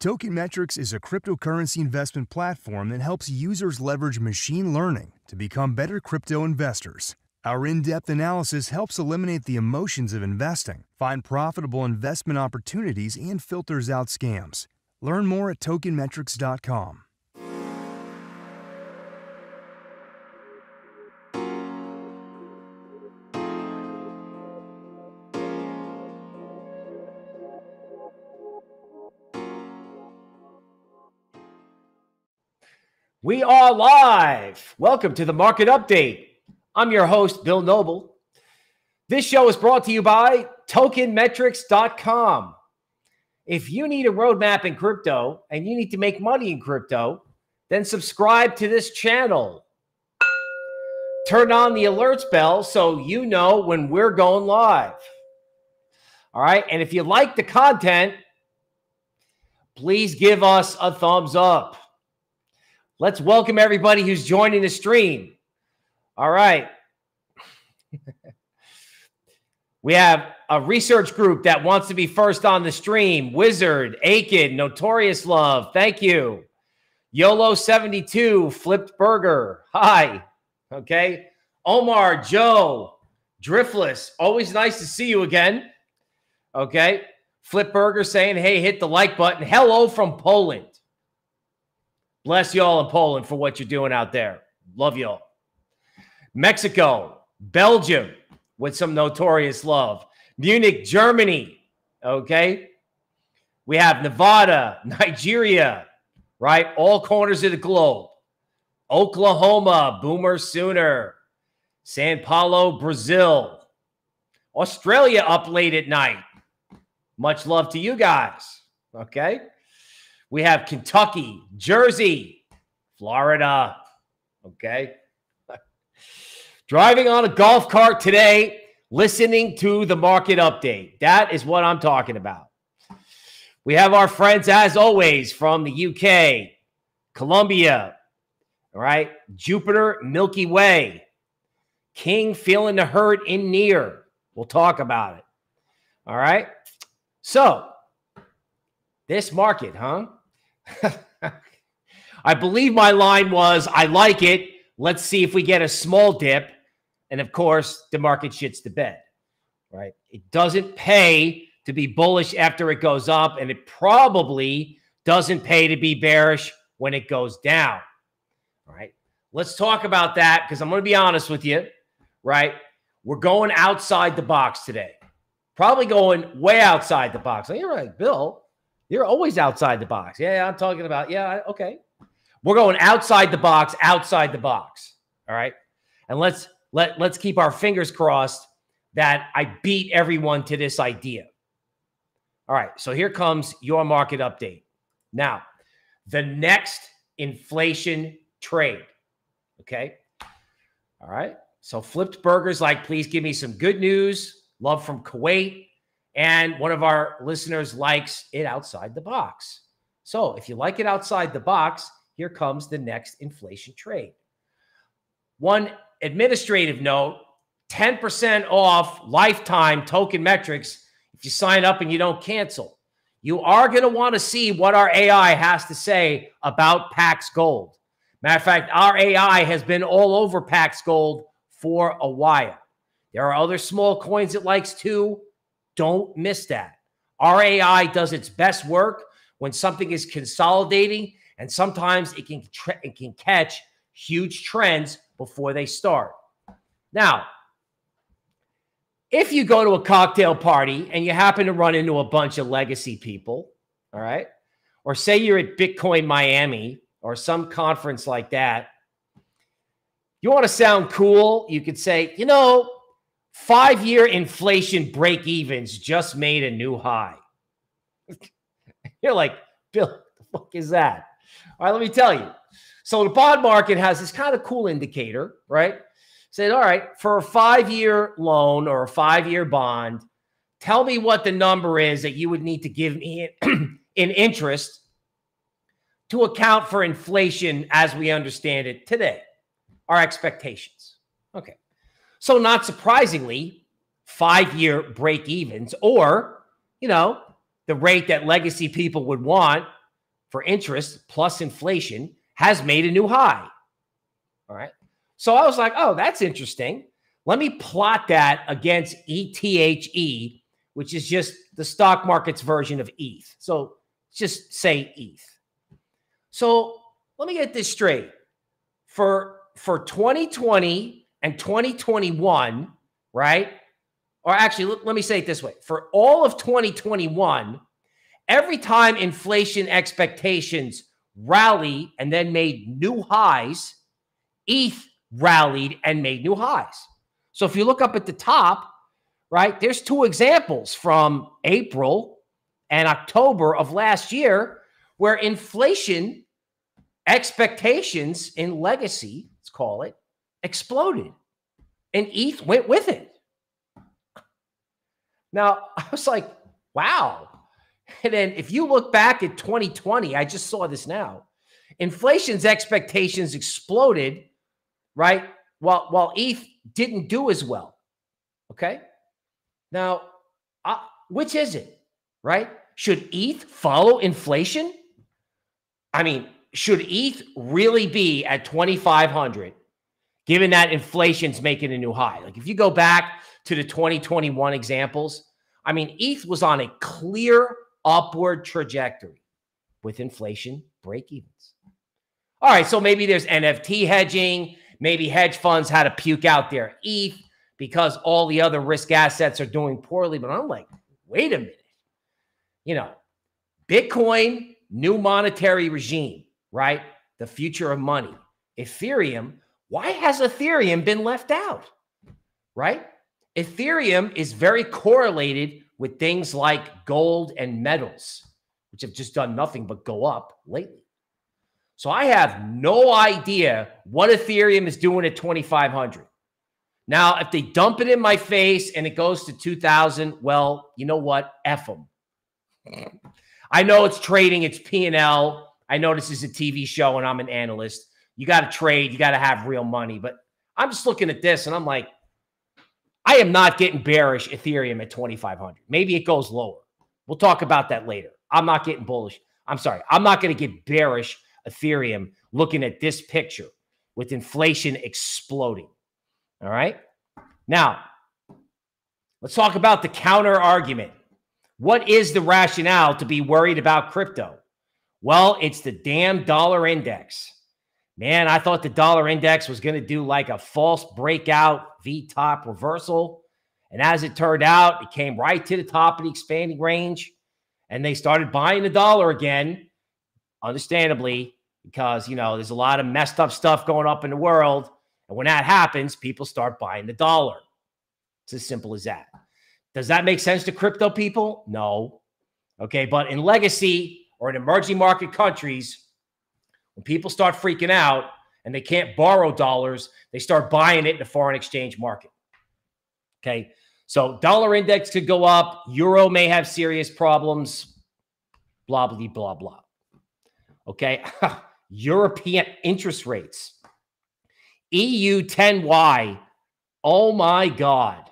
Token Metrics is a cryptocurrency investment platform that helps users leverage machine learning to become better crypto investors. Our in-depth analysis helps eliminate the emotions of investing, find profitable investment opportunities, and filters out scams. Learn more at tokenmetrics.com. We are live. Welcome to the Market Update. I'm your host, Bill Noble. This show is brought to you by TokenMetrics.com. If you need a roadmap in crypto and you need to make money in crypto, then subscribe to this channel. Turn on the alerts bell so you know when we're going live. All right. And if you like the content, please give us a thumbs up. Let's welcome everybody who's joining the stream. All right. We have a research group that wants to be first on the stream. Wizard, Aiken, Notorious Love. Thank you. YOLO72, Flipped Burger. Hi. Okay. Omar, Joe, Driftless. Always nice to see you again. Okay. Flipped Burger saying, hey, hit the like button. Hello from Poland. Bless y'all in Poland for what you're doing out there. Love y'all. Mexico, Belgium with some Notorious Love. Munich, Germany. Okay. We have Nevada, Nigeria, right? All corners of the globe. Oklahoma, Boomer Sooner. Sao Paulo, Brazil. Australia up late at night. Much love to you guys. Okay. We have Kentucky, Jersey, Florida, okay? Driving on a golf cart today, listening to the Market Update. That is what I'm talking about. We have our friends, as always, from the UK, Colombia, all right? Jupiter, Milky Way, King feeling the hurt in NEAR. We'll talk about it, all right? So, this market, huh? I believe my line was, I like it. Let's see if we get a small dip. And of course, the market shits the bed, right? It doesn't pay to be bullish after it goes up. And it probably doesn't pay to be bearish when it goes down, right? Let's talk about that because I'm going to be honest with you, right? We're going outside the box today. Probably going way outside the box. Like, you're right, Bill. You're always outside the box. Yeah, I'm talking about, yeah, okay. We're going outside the box, all right? And let's keep our fingers crossed that I beat everyone to this idea. All right, so here comes your market update. Now, the next inflation trade, okay? All right, so Flipped Burgers, like, please give me some good news. Love from Kuwait. And one of our listeners likes it outside the box. So if you like it outside the box, here comes the next inflation trade. One administrative note, 10% off lifetime Token Metrics if you sign up and you don't cancel. You are going to want to see what our AI has to say about Pax Gold. Matter of fact, our AI has been all over Pax Gold for a while. There are other small coins it likes too. Don't miss that. Our AI does its best work when something is consolidating, and sometimes it can catch huge trends before they start. Now, if you go to a cocktail party and you happen to run into a bunch of legacy people, all right, or say you're at Bitcoin Miami or some conference like that, you want to sound cool, you could say, you know, five-year inflation break-evens just made a new high. You're like, Bill, what the fuck is that? All right, let me tell you. So the bond market has this kind of cool indicator, right? Said, all right, for a five-year loan or a five-year bond, tell me what the number is that you would need to give me in interest to account for inflation as we understand it today, our expectations. Okay. So not surprisingly, five-year break-evens or, you know, the rate that legacy people would want for interest plus inflation has made a new high. All right. So I was like, oh, that's interesting. Let me plot that against ETHE, which is just the stock market's version of ETH. So just say ETH. So let me get this straight. For 2020 and 2021, right? Or actually, let me say it this way. For all of 2021, every time inflation expectations rally and then made new highs, ETH rallied and made new highs. So if you look up at the top, right, there's two examples from April and October of last year where inflation expectations in legacy, let's call it, exploded. And ETH went with it. Now, I was like, wow. And then if you look back at 2020, I just saw this now. Inflation's expectations exploded, right? While ETH didn't do as well, okay? Now, which is it, right? Should ETH follow inflation? I mean, should ETH really be at 2,500, given that inflation's making a new high? Like if you go back to the 2021 examples, I mean, ETH was on a clear upward trajectory with inflation break-evens. All right, so maybe there's NFT hedging. Maybe hedge funds had to puke out their ETH because all the other risk assets are doing poorly. But I'm like, wait a minute. You know, Bitcoin, new monetary regime, right? The future of money. Ethereum, why has Ethereum been left out, right? Ethereum is very correlated with things like gold and metals, which have just done nothing but go up lately. So I have no idea what Ethereum is doing at 2,500. Now, if they dump it in my face and it goes to 2,000, well, you know what? F them. I know it's trading. It's P&L. I know this is a TV show and I'm an analyst. You got to trade. You got to have real money. But I'm just looking at this and I'm like, I am not getting bearish Ethereum at 2,500. Maybe it goes lower. We'll talk about that later. I'm not getting bullish. I'm sorry. I'm not going to get bearish Ethereum looking at this picture with inflation exploding. All right. Now, let's talk about the counter argument. What is the rationale to be worried about crypto? Well, it's the damn dollar index. Man, I thought the dollar index was going to do like a false breakout V-top reversal. And as it turned out, it came right to the top of the expanding range. And they started buying the dollar again, understandably, because, you know, there's a lot of messed up stuff going up in the world. And when that happens, people start buying the dollar. It's as simple as that. Does that make sense to crypto people? No. Okay, but in legacy or in emerging market countries, when people start freaking out and they can't borrow dollars, they start buying it in the foreign exchange market. Okay. So dollar index could go up. Euro may have serious problems. Blah, blah, blah, blah. Okay. European interest rates. EU 10Y. Oh my God.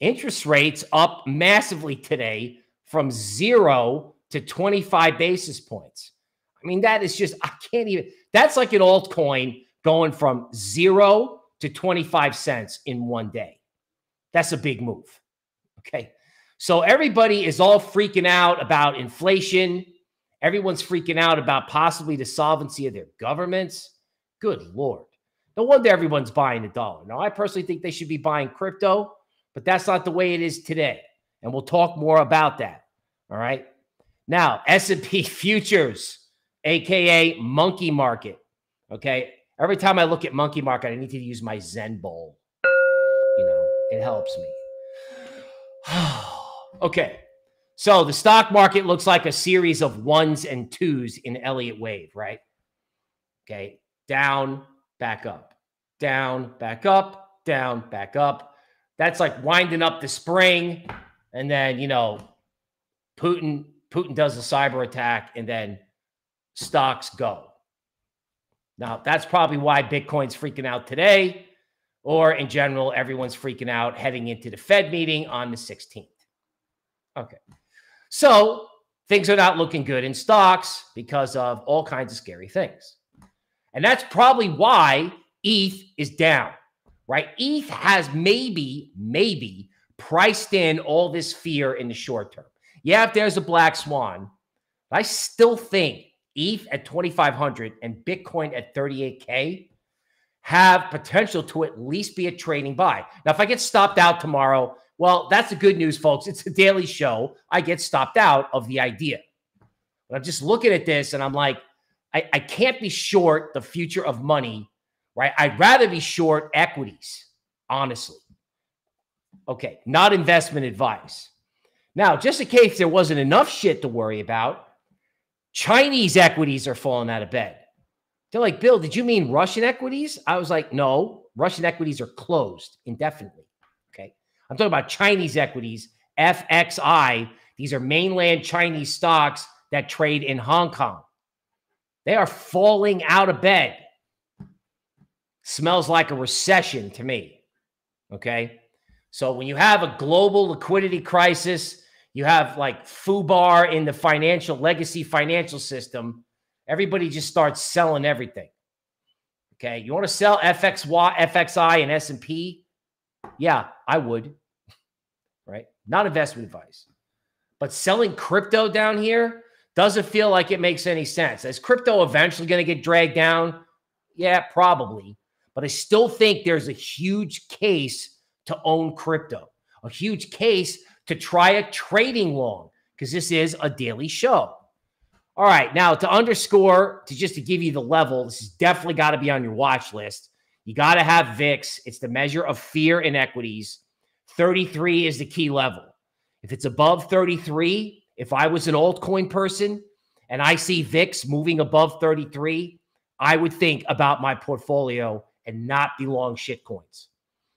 Interest rates up massively today from 0 to 25 basis points. I mean, that is just, I can't even, that's like an altcoin going from 0 to 25 cents in one day. That's a big move. Okay. So everybody is all freaking out about inflation. Everyone's freaking out about possibly the solvency of their governments. Good Lord. No wonder everyone's buying the dollar. Now, I personally think they should be buying crypto, but that's not the way it is today. And we'll talk more about that. All right. Now, S&P futures, AKA monkey market. Okay. Every time I look at monkey market, I need to use my Zen bowl. You know, it helps me. Okay. So the stock market looks like a series of 1s and 2s in Elliott wave, right? Okay. Down, back up, down, back up, down, back up. That's like winding up the spring. And then, you know, Putin does a cyber attack and then stocks go. Now, that's probably why Bitcoin's freaking out today, or in general, everyone's freaking out heading into the Fed meeting on the 16th. Okay. So things are not looking good in stocks because of all kinds of scary things. And that's probably why ETH is down, right? ETH has maybe priced in all this fear in the short term. Yeah, if there's a black swan, but I still think ETH at 2,500 and Bitcoin at 38K have potential to at least be a trading buy. Now, if I get stopped out tomorrow, well, that's the good news, folks. It's a daily show. I get stopped out of the idea. But I'm just looking at this and I'm like, I can't be short the future of money, right? I'd rather be short equities, honestly. Okay, not investment advice. Now, just in case there wasn't enough shit to worry about, Chinese equities are falling out of bed. They're like, Bill, did you mean Russian equities? I was like, no, Russian equities are closed indefinitely. Okay. I'm talking about Chinese equities, FXI. These are mainland Chinese stocks that trade in Hong Kong. They are falling out of bed. Smells like a recession to me. Okay. So when you have a global liquidity crisis, you have like FUBAR in the financial legacy financial system. Everybody just starts selling everything. Okay. You want to sell FXY, FXI, and S&P? Yeah, I would. Right? Not investment advice. But selling crypto down here doesn't feel like it makes any sense. Is crypto eventually going to get dragged down? Yeah, probably. But I still think there's a huge case to own crypto. A huge case to try a trading long, because this is a daily show. All right, now to underscore, just to give you the level, this has definitely got to be on your watch list. You got to have VIX. It's the measure of fear in equities. 33 is the key level. If it's above 33, if I was an altcoin person and I see VIX moving above 33, I would think about my portfolio and not be long shitcoins.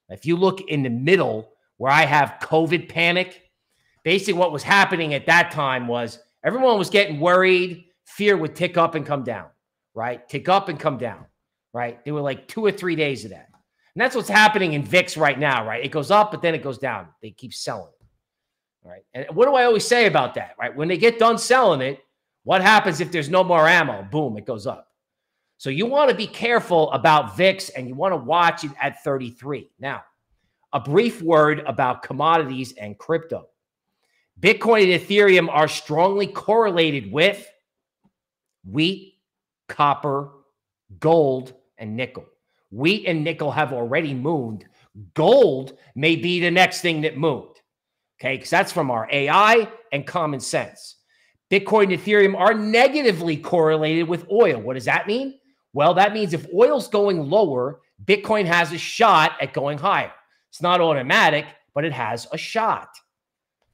If you look in the middle where I have COVID panic, basically what was happening at that time was everyone was getting worried. Fear would tick up and come down, right? Tick up and come down, right? There were like 2 or 3 days of that. And that's what's happening in VIX right now, right? It goes up, but then it goes down. They keep selling it, right? And what do I always say about that, right? When they get done selling it, what happens if there's no more ammo? Boom, it goes up. So you want to be careful about VIX and you want to watch it at 33. Now, a brief word about commodities and crypto. Bitcoin and Ethereum are strongly correlated with wheat, copper, gold, and nickel. Wheat and nickel have already moved. Gold may be the next thing that moved, okay? Because that's from our AI and common sense. Bitcoin and Ethereum are negatively correlated with oil. What does that mean? Well, that means if oil's going lower, Bitcoin has a shot at going higher. It's not automatic, but it has a shot.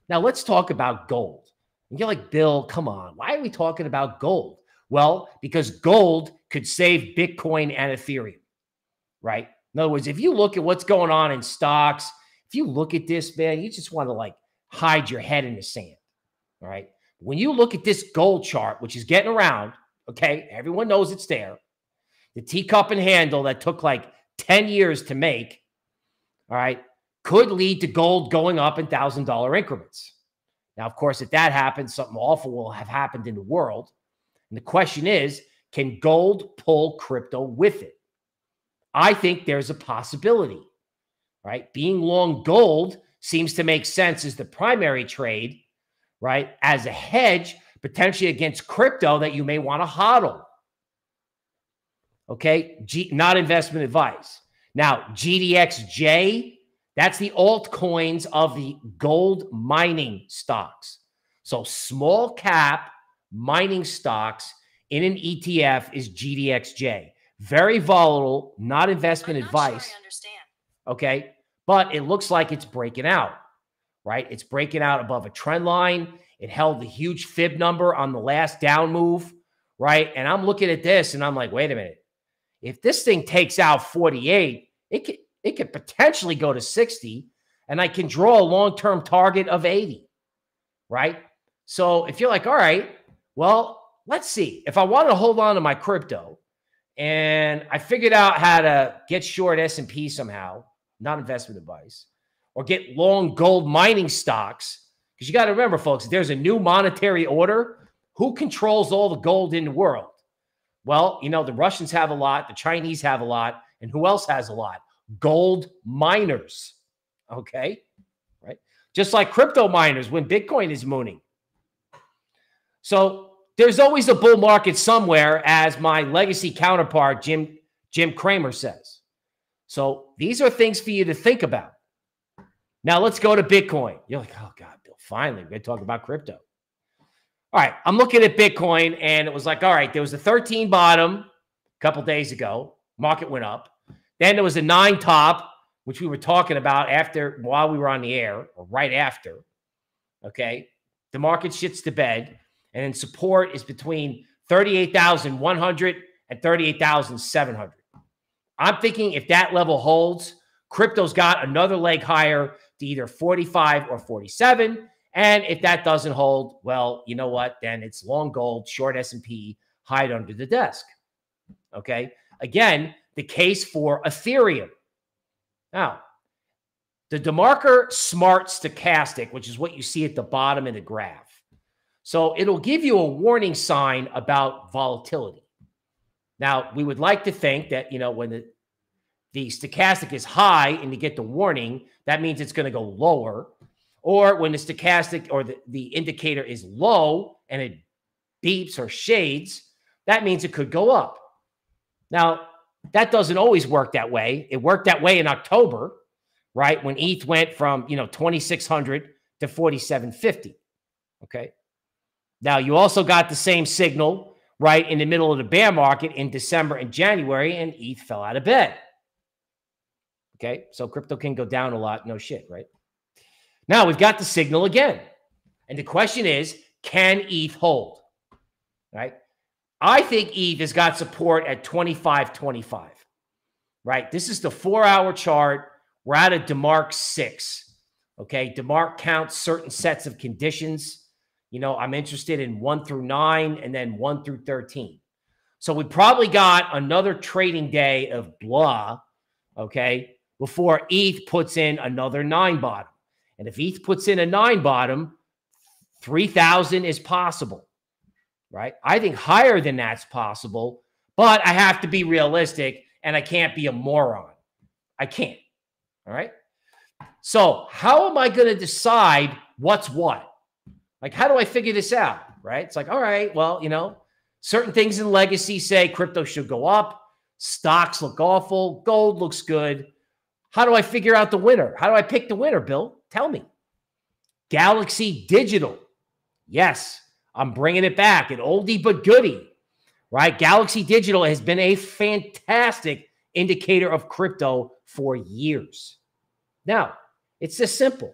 Now, let's talk about gold. And you're like, Bill, come on. Why are we talking about gold? Well, because gold could save Bitcoin and Ethereum, right? In other words, if you look at what's going on in stocks, if you look at this, man, you just want to like hide your head in the sand, all right? When you look at this gold chart, which is getting around, okay, everyone knows it's there, the teacup and handle that took like 10 years to make, all right, could lead to gold going up in $1,000 increments. Now, of course, if that happens, something awful will have happened in the world. And the question is, can gold pull crypto with it? I think there's a possibility, right? Being long gold seems to make sense as the primary trade, right? As a hedge, potentially against crypto that you may want to hodl. Okay, not investment advice. Now, GDXJ, that's the altcoins of the gold mining stocks. So small cap mining stocks in an ETF is GDXJ. Very volatile, not investment advice. Sure I understand. Okay, but it looks like it's breaking out, right? It's breaking out above a trend line. It held the huge fib number on the last down move, right? And I'm looking at this and I'm like, wait a minute. If this thing takes out 48, it could potentially go to 60, and I can draw a long-term target of 80, right? So if you're like, all right, well, let's see. If I wanted to hold on to my crypto and I figured out how to get short S&P somehow, not investment advice, or get long gold mining stocks, Because you got to remember, folks, there's a new monetary order. Who controls all the gold in the world? Well, you know, the Russians have a lot, the Chinese have a lot, and who else has a lot? Gold miners, okay? Right? Just like crypto miners when Bitcoin is mooning. So there's always a bull market somewhere, as my legacy counterpart, Jim Cramer, says. So these are things for you to think about. Now let's go to Bitcoin. You're like, oh, God, Bill, finally, we're going to talk about crypto. All right, I'm looking at Bitcoin, and it was like, all right, there was a 13 bottom a couple days ago. Market went up. Then there was a 9 top, which we were talking about while we were on the air, or right after, okay? The market shits to bed, and then support is between 38,100 and 38,700. I'm thinking if that level holds, crypto's got another leg higher to either 45 or 47. And if that doesn't hold, well, you know what? Then it's long gold, short S&P, hide under the desk. Okay? Again, the case for Ethereum. Now, the DeMarker Smart Stochastic, which is what you see at the bottom of the graph. So it'll give you a warning sign about volatility. Now, we would like to think that, you know, when the stochastic is high and you get the warning, that means it's going to go lower. Or when the stochastic or the indicator is low and it beeps or shades, that means it could go up. Now, that doesn't always work that way. It worked that way in October, right? When ETH went from, you know, 2,600 to 4,750, okay? Now, you also got the same signal, right, in the middle of the bear market in December and January, and ETH fell out of bed, okay? So crypto can go down a lot, no shit, right? Now we've got the signal again. And the question is, can ETH hold? Right? I think ETH has got support at 25.25. Right? This is the 4-hour chart. We're out of DeMark 6. Okay? DeMark counts certain sets of conditions. You know, I'm interested in 1 through 9 and then 1 through 13. So we probably got another trading day of blah, okay, before ETH puts in another 9 bottom. And if ETH puts in a 9 bottom, 3,000 is possible, right? I think higher than that's possible, but I have to be realistic and I can't be a moron. I can't, all right? So how am I going to decide what's what? Like, how do I figure this out, right? It's like, all right, well, you know, certain things in legacy say crypto should go up, stocks look awful, gold looks good. How do I figure out the winner? How do I pick the winner, Bill? Tell me. Galaxy Digital. Yes, I'm bringing it back. An oldie but goodie, right? Galaxy Digital has been a fantastic indicator of crypto for years. Now, it's this simple.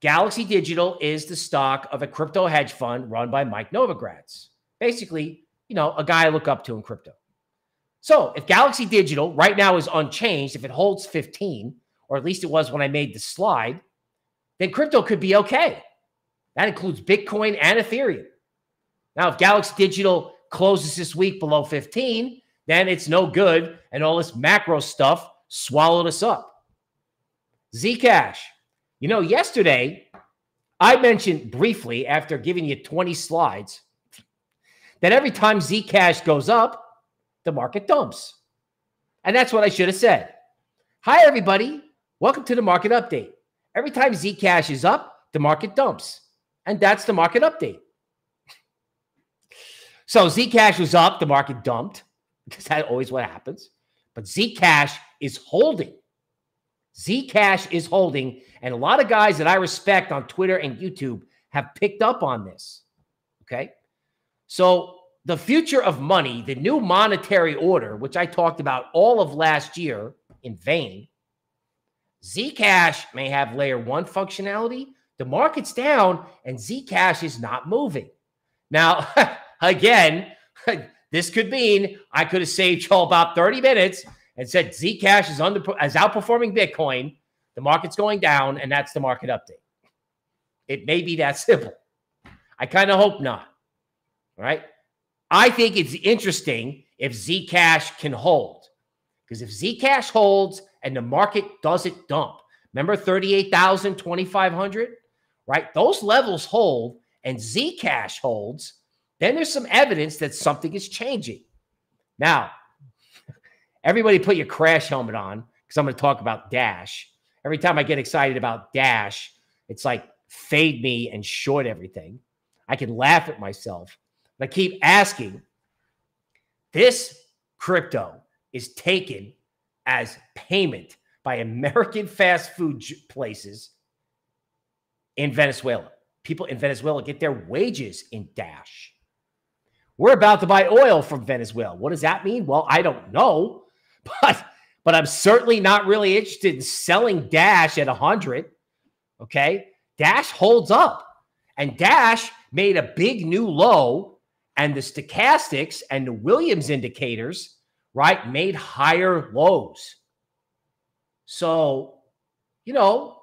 Galaxy Digital is the stock of a crypto hedge fund run by Mike Novogratz. Basically, you know, a guy I look up to in crypto. So if Galaxy Digital right now is unchanged, if it holds 15, or at least it was when I made the slide, then crypto could be okay. That includes Bitcoin and Ethereum. Now, if Galaxy Digital closes this week below 15, then it's no good, and all this macro stuff swallowed us up. Zcash. You know, yesterday, I mentioned briefly, after giving you 20 slides, that every time Zcash goes up, the market dumps. And that's what I should have said. Hi, everybody. Welcome to the market update. Every time Zcash is up, the market dumps. And that's the market update. So Zcash was up, the market dumped, because that's always what happens. But Zcash is holding. Zcash is holding. And a lot of guys that I respect on Twitter and YouTube have picked up on this. Okay? So the future of money, the new monetary order, which I talked about all of last year in vain, Zcash may have layer 1 functionality. The market's down, and Zcash is not moving. Now, again, this could mean I could have saved y'all about 30 minutes and said Zcash is outperforming Bitcoin. The market's going down, and that's the market update. It may be that simple. I kind of hope not, right? I think it's interesting if Zcash can hold, because if Zcash holds and the market doesn't dump, remember 38,000, 2,500, right? Those levels hold and Zcash holds, then there's some evidence that something is changing. Now, everybody put your crash helmet on because I'm going to talk about Dash. Every time I get excited about Dash, it's like fade me and short everything. I can laugh at myself. But I keep asking, this crypto is taken as payment by American fast food places in Venezuela. People in Venezuela get their wages in Dash. We're about to buy oil from Venezuela. What does that mean? Well, I don't know, but I'm certainly not really interested in selling Dash at 100. Okay. Dash holds up, and Dash made a big new low, and the stochastics and the Williams indicators, right, made higher lows. So, you know,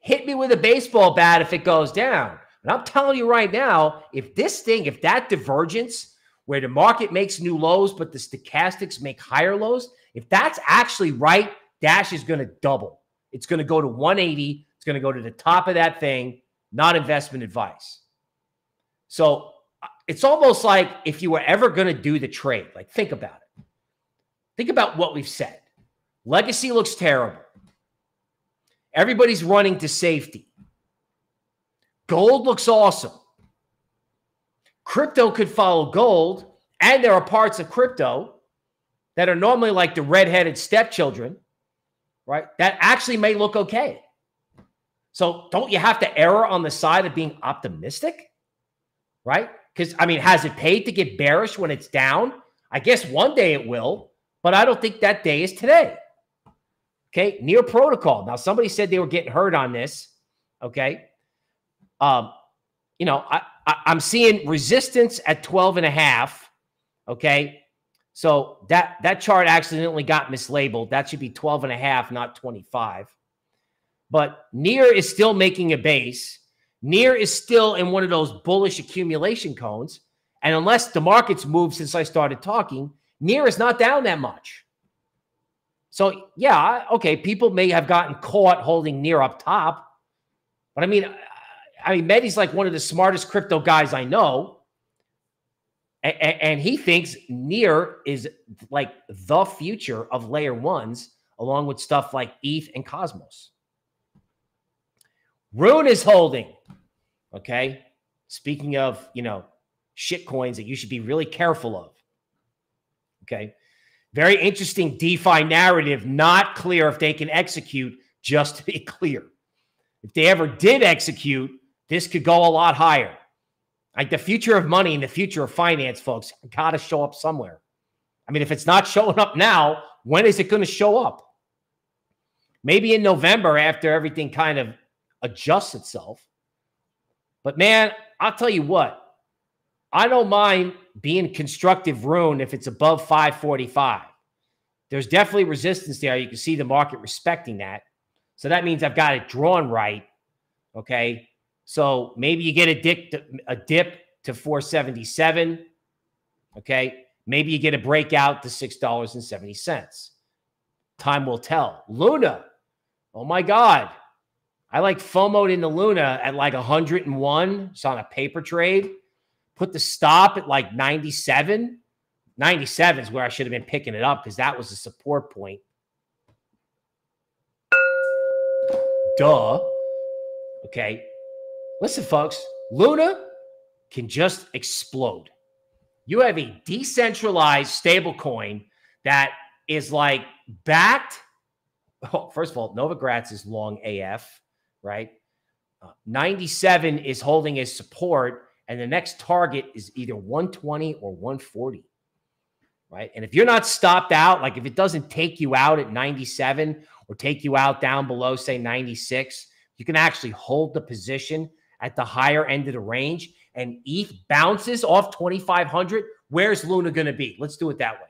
hit me with a baseball bat if it goes down. And I'm telling you right now, if this thing, if that divergence where the market makes new lows, but the stochastics make higher lows, if that's actually right, Dash is going to double. It's going to go to 180. It's going to go to the top of that thing. Not investment advice. So it's almost like if you were ever going to do the trade, like think about it. Think about what we've said. Legacy looks terrible. Everybody's running to safety. Gold looks awesome. Crypto could follow gold, and there are parts of crypto that are normally like the redheaded stepchildren, right? That actually may look okay. So don't you have to err on the side of being optimistic, right? Because, I mean, has it paid to get bearish when it's down? I guess one day it will, but I don't think that day is today. Okay, NEAR protocol. Now, somebody said they were getting hurt on this, okay? You know, I'm seeing resistance at 12.5, okay? So that chart accidentally got mislabeled. That should be 12.5, not 25. But NEAR is still making a base. NEAR is still in one of those bullish accumulation cones. And unless the market's moved since I started talking, NEAR is not down that much. So, yeah, okay, people may have gotten caught holding NEAR up top. But, I mean, Mehdi's like one of the smartest crypto guys I know. And he thinks NEAR is like the future of layer ones, along with stuff like ETH and Cosmos. Rune is holding. Okay. Speaking of, you know, shit coins that you should be really careful of. Okay. Very interesting DeFi narrative. Not clear if they can execute, just to be clear. If they ever did execute, this could go a lot higher. Like the future of money and the future of finance, folks, got to show up somewhere. I mean, if it's not showing up now, when is it going to show up? Maybe in November after everything kind of adjusts itself. But man, I'll tell you what, I don't mind being constructive Rune if it's above 545. There's definitely resistance there. You can see the market respecting that. So that means I've got it drawn right. Okay. So maybe you get a dip to 477. Okay. Maybe you get a breakout to $6.70. Time will tell. Luna. Oh my God. I like FOMO'd into Luna at like 101. It's on a paper trade. Put the stop at like 97. 97 is where I should have been picking it up because that was the support point. Duh. Okay. Listen, folks. Luna can just explode. You have a decentralized stablecoin that is like backed. Oh, first of all, Novogratz is long AF. Right? 97 is holding as support, and the next target is either 120 or 140, right? And if you're not stopped out, like if it doesn't take you out at 97 or take you out down below, say 96, you can actually hold the position at the higher end of the range, and ETH bounces off 2,500. Where's Luna going to be? Let's do it that way,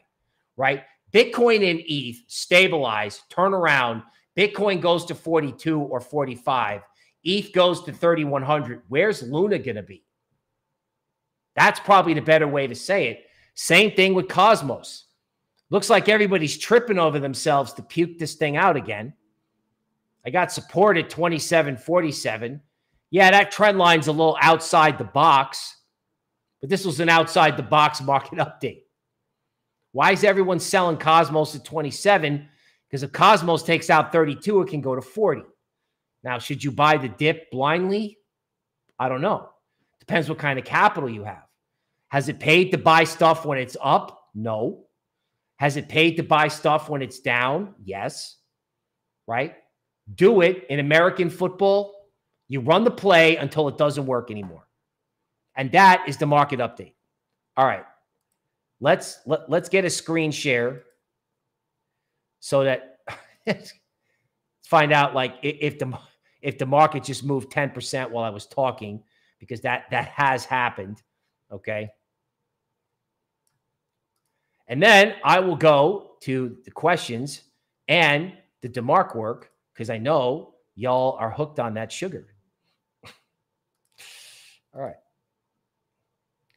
right? Bitcoin and ETH stabilize, turn around, Bitcoin goes to 42 or 45. ETH goes to 3,100. Where's Luna going to be? That's probably the better way to say it. Same thing with Cosmos. Looks like everybody's tripping over themselves to puke this thing out again. I got support at 2747. Yeah, that trend line's a little outside the box, but this was an outside the box market update. Why is everyone selling Cosmos at 27? Because if Cosmos takes out 32, it can go to 40. Now, should you buy the dip blindly? I don't know. Depends what kind of capital you have. Has it paid to buy stuff when it's up? No. Has it paid to buy stuff when it's down? Yes. Right? Do it in American football. You run the play until it doesn't work anymore. And that is the market update. All right. Let's get a screen share so that find out like if the market just moved 10% while I was talking, because that has happened. Okay. And then I will go to the questions and the DeMark work, because I know y'all are hooked on that sugar. All right.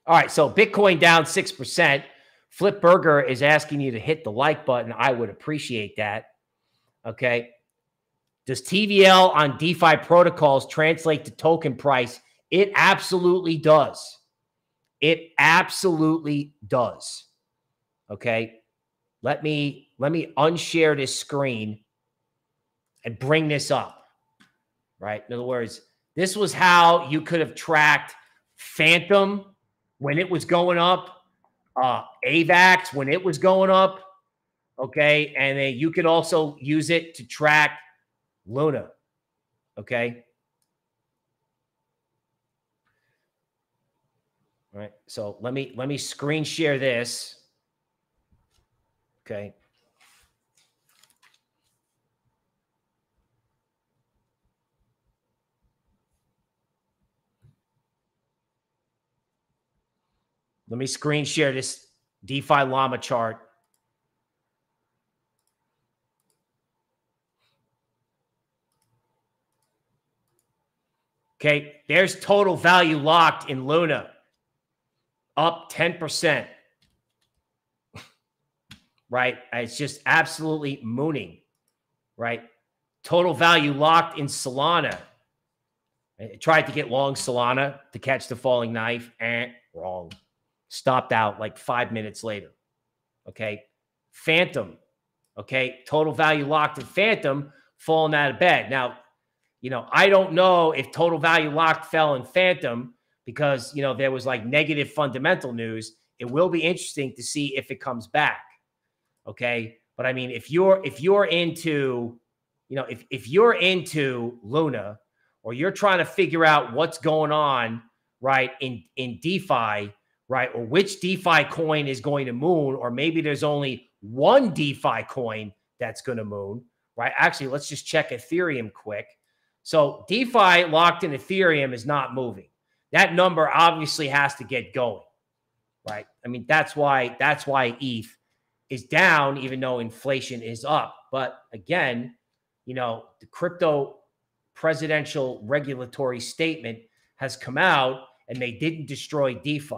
All right. So Bitcoin down 6%. Flip Burger is asking you to hit the like button. I would appreciate that. Okay. Does TVL on DeFi protocols translate to token price? It absolutely does. It absolutely does. Okay. Let me unshare this screen and bring this up. Right? In other words, this was how you could have tracked Phantom when it was going up, AVAX when it was going up. Okay. And then you could also use it to track Luna. Okay. All right. So let me screen share this. Okay. Let me screen share this DeFi llama chart. Okay, there's total value locked in Luna, up 10%. Right? It's just absolutely mooning. Right? Total value locked in Solana. I tried to get long Solana to catch the falling knife. Wrong. Stopped out like 5 minutes later. Okay. Phantom. Okay. Total value locked in Phantom, falling out of bed. Now, you know, I don't know if total value locked fell in Phantom because, you know, there was like negative fundamental news. It will be interesting to see if it comes back. Okay. But I mean, if you're into, you know, if you're into Luna or you're trying to figure out what's going on, right, in DeFi, right? Or which DeFi coin is going to moon, or maybe there's only one DeFi coin that's going to moon, right? Actually, let's just check Ethereum quick. So DeFi locked in Ethereum is not moving. That number obviously has to get going, right? I mean, that's why ETH is down, even though inflation is up. But again, you know, the crypto presidential regulatory statement has come out and they didn't destroy DeFi.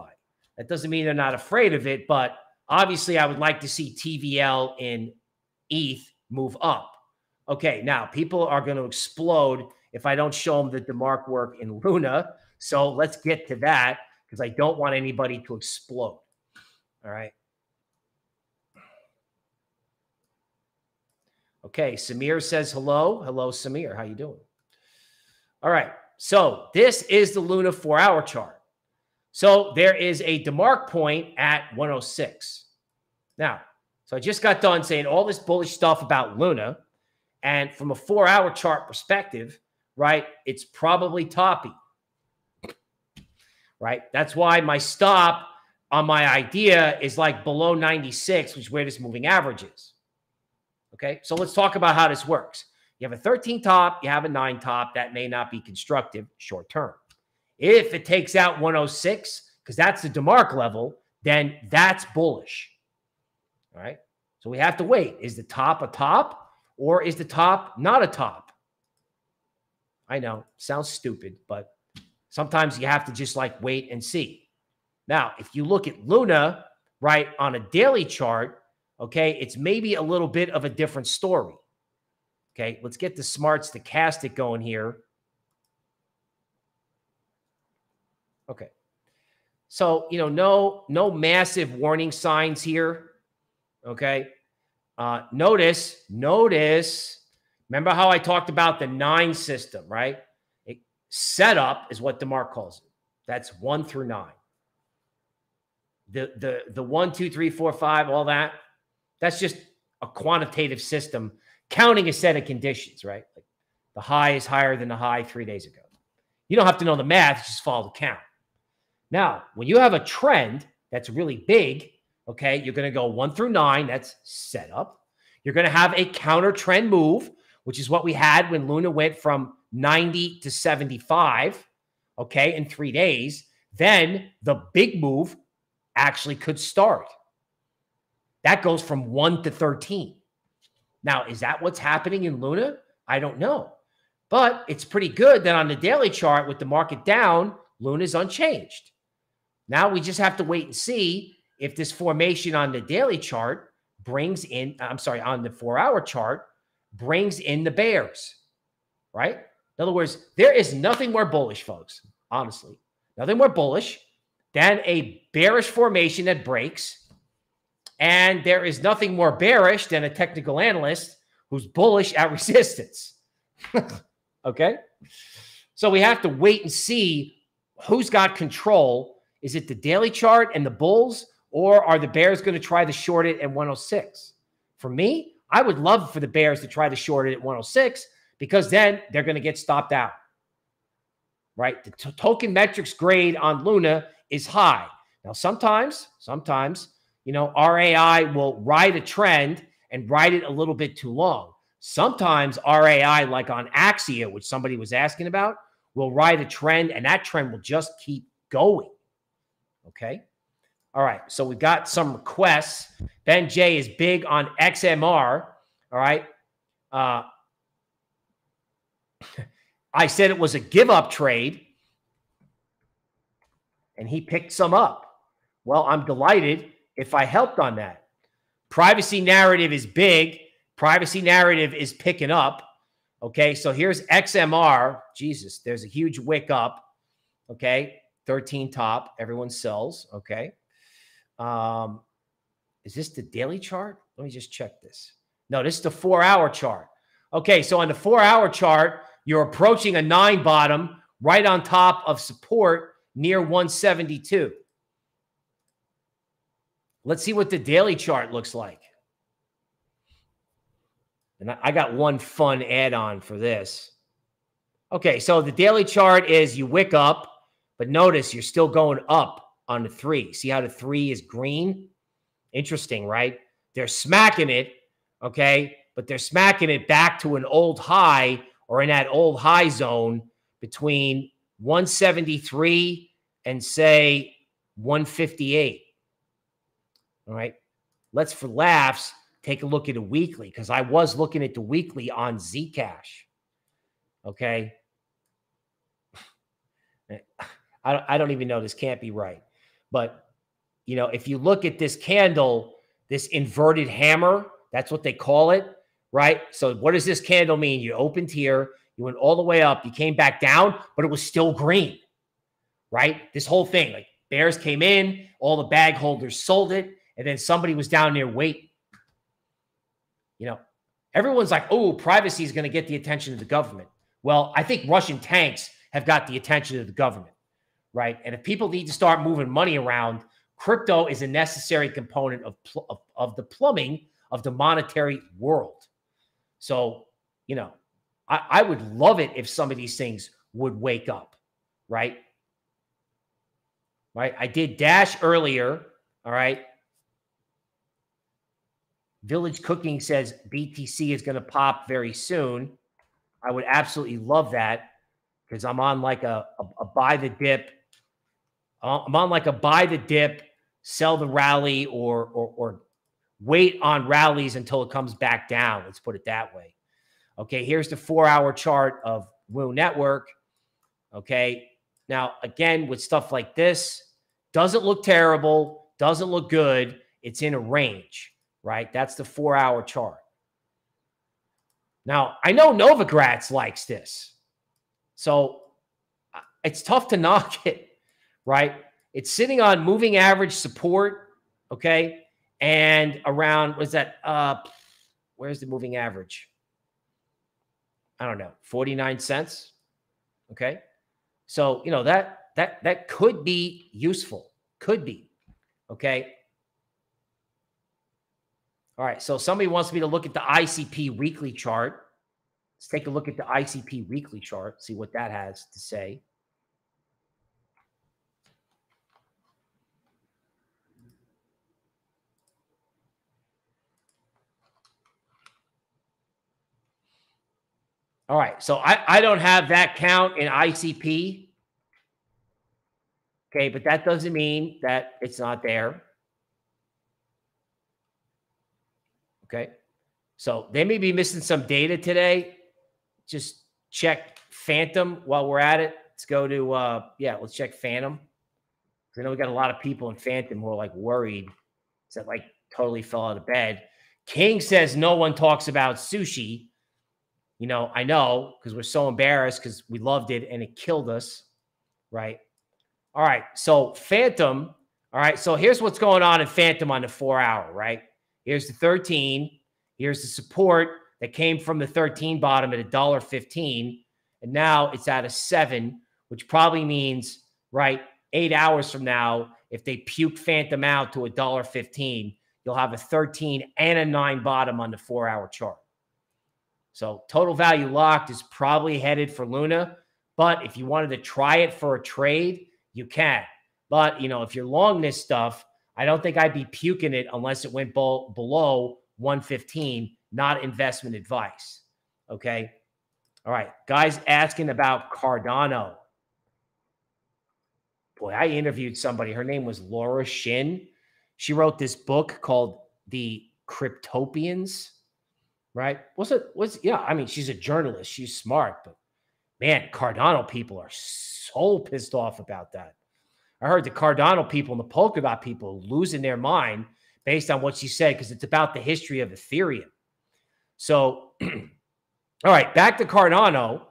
That doesn't mean they're not afraid of it, but obviously I would like to see TVL in ETH move up. Okay, now people are going to explode if I don't show them the DeMark work in Luna. So let's get to that because I don't want anybody to explode. All right. Okay, Samir says hello. Hello, Samir. How you doing? All right. So this is the Luna 4-hour chart. So there is a DeMark point at 106. Now, so I just got done saying all this bullish stuff about Luna. And from a 4-hour chart perspective, right, it's probably toppy. Right? That's why my stop on my idea is like below 96, which is where this moving average is. Okay? So let's talk about how this works. You have a 13 top, you have a 9 top. That may not be constructive short term. If it takes out 106, because that's the DeMark level, then that's bullish. All right. So we have to wait. Is the top a top or is the top not a top? I know, sounds stupid, but sometimes you have to just like wait and see. Now, if you look at Luna, right, on a daily chart, okay, it's maybe a little bit of a different story. Okay, let's get the smart stochastic going here. Okay. So, you know, no massive warning signs here. Okay. Notice, remember how I talked about the 9 system, right? Setup is what DeMark calls it. That's 1 through 9. The 1, 2, 3, 4, 5, all that. That's just a quantitative system counting a set of conditions, right? Like the high is higher than the high 3 days ago. You don't have to know the math, you just follow the count. Now, when you have a trend that's really big, okay, you're going to go 1 through 9. That's setup. You're going to have a counter trend move, which is what we had when Luna went from 90 to 75, okay, in 3 days. Then the big move actually could start. That goes from 1 to 13. Now, is that what's happening in Luna? I don't know. But it's pretty good that on the daily chart with the market down, Luna's unchanged. Now we just have to wait and see if this formation on the daily chart brings in, I'm sorry, on the 4-hour chart, brings in the bears, right? In other words, there is nothing more bullish, folks, honestly. Nothing more bullish than a bearish formation that breaks. And there is nothing more bearish than a technical analyst who's bullish at resistance. Okay? So we have to wait and see who's got control. Is it the daily chart and the bulls, or are the bears going to try to short it at 106? For me, I would love for the bears to try to short it at 106, because then they're going to get stopped out, right? The token metrics grade on Luna is high. Now, sometimes, you know, RAI will ride a trend and ride it a little bit too long. Sometimes RAI, like on Axia, which somebody was asking about, will ride a trend, and that trend will just keep going. Okay? All right. So we've got some requests. Ben J is big on XMR. All right. I said it was a give-up trade, and he picked some up. Well, I'm delighted if I helped on that. Privacy narrative is big. Privacy narrative is picking up. Okay, so here's XMR. Jesus, there's a huge wick up. Okay, 13 top. Everyone sells. Okay. Is this the daily chart? Let me just check this. No, this is the 4-hour chart. Okay, so on the 4-hour chart, you're approaching a 9 bottom right on top of support near 172. Let's see what the daily chart looks like. And I got one fun add-on for this. Okay, so the daily chart is you wick up, but notice you're still going up on the 3. See how the 3 is green? Interesting, right? They're smacking it, okay? But they're smacking it back to an old high, or in that old high zone between 173 and, say, 158. All right, let's, for laughs, take a look at a weekly, because I was looking at the weekly on Zcash. Okay. I don't even know. This can't be right. But, you know, if you look at this candle, this inverted hammer, that's what they call it, right? So what does this candle mean? You opened here, you went all the way up, you came back down, but it was still green, right? This whole thing, like bears came in, all the bag holders sold it, and then somebody was down there waiting. You know, everyone's like, oh, privacy is going to get the attention of the government. Well, I think Russian tanks have got the attention of the government, right? And if people need to start moving money around, crypto is a necessary component of the plumbing of the monetary world. So, you know, I would love it if some of these things would wake up, right? Right? I did Dash earlier, all right? Village Cooking says BTC is going to pop very soon. I would absolutely love that, because I'm on like a buy the dip. I'm on like a buy the dip, sell the rally, or wait on rallies until it comes back down. Let's put it that way. Okay, here's the 4-hour chart of Rune Network. Okay, now again with stuff like this, doesn't look terrible, doesn't look good. It's in a range. Right? That's the 4-hour chart. Now, I know Novogratz likes this, so it's tough to knock it, right? It's sitting on moving average support, okay? And around, what's that? Where's the moving average? I don't know, 49 cents, okay? So, you know, that could be useful, could be, okay? All right, so somebody wants me to look at the ICP weekly chart. Let's take a look at the ICP weekly chart, see what that has to say. All right, so I don't have that count in ICP. Okay, but that doesn't mean that it's not there. Okay, so they may be missing some data today. Just check Phantom while we're at it. Let's go to, yeah, let's check Phantom. I know we got a lot of people in Phantom who are like worried. That like totally fell out of bed. King says no one talks about sushi. You know, I know because we're so embarrassed because we loved it and it killed us, right? All right, so Phantom, all right, so here's what's going on in Phantom on the 4-hour, right? Here's the 13. Here's the support that came from the 13 bottom at $1.15. And now it's at a 7, which probably means, right, 8 hours from now, if they puke Phantom out to $1.15, you'll have a 13 and a 9 bottom on the 4-hour chart. So total value locked is probably headed for Luna. But if you wanted to try it for a trade, you can. But, you know, if you're long this stuff, I don't think I'd be puking it unless it went below 115, not investment advice. Okay. All right. Guys asking about Cardano. Boy, I interviewed somebody. Her name was Laura Shin. She wrote this book called The Cryptopians, right? Yeah, I mean, she's a journalist. She's smart, but man, Cardano people are so pissed off about that. I heard the Cardano people and the Polkadot people losing their mind based on what she said because it's about the history of Ethereum. So, all right, back to Cardano.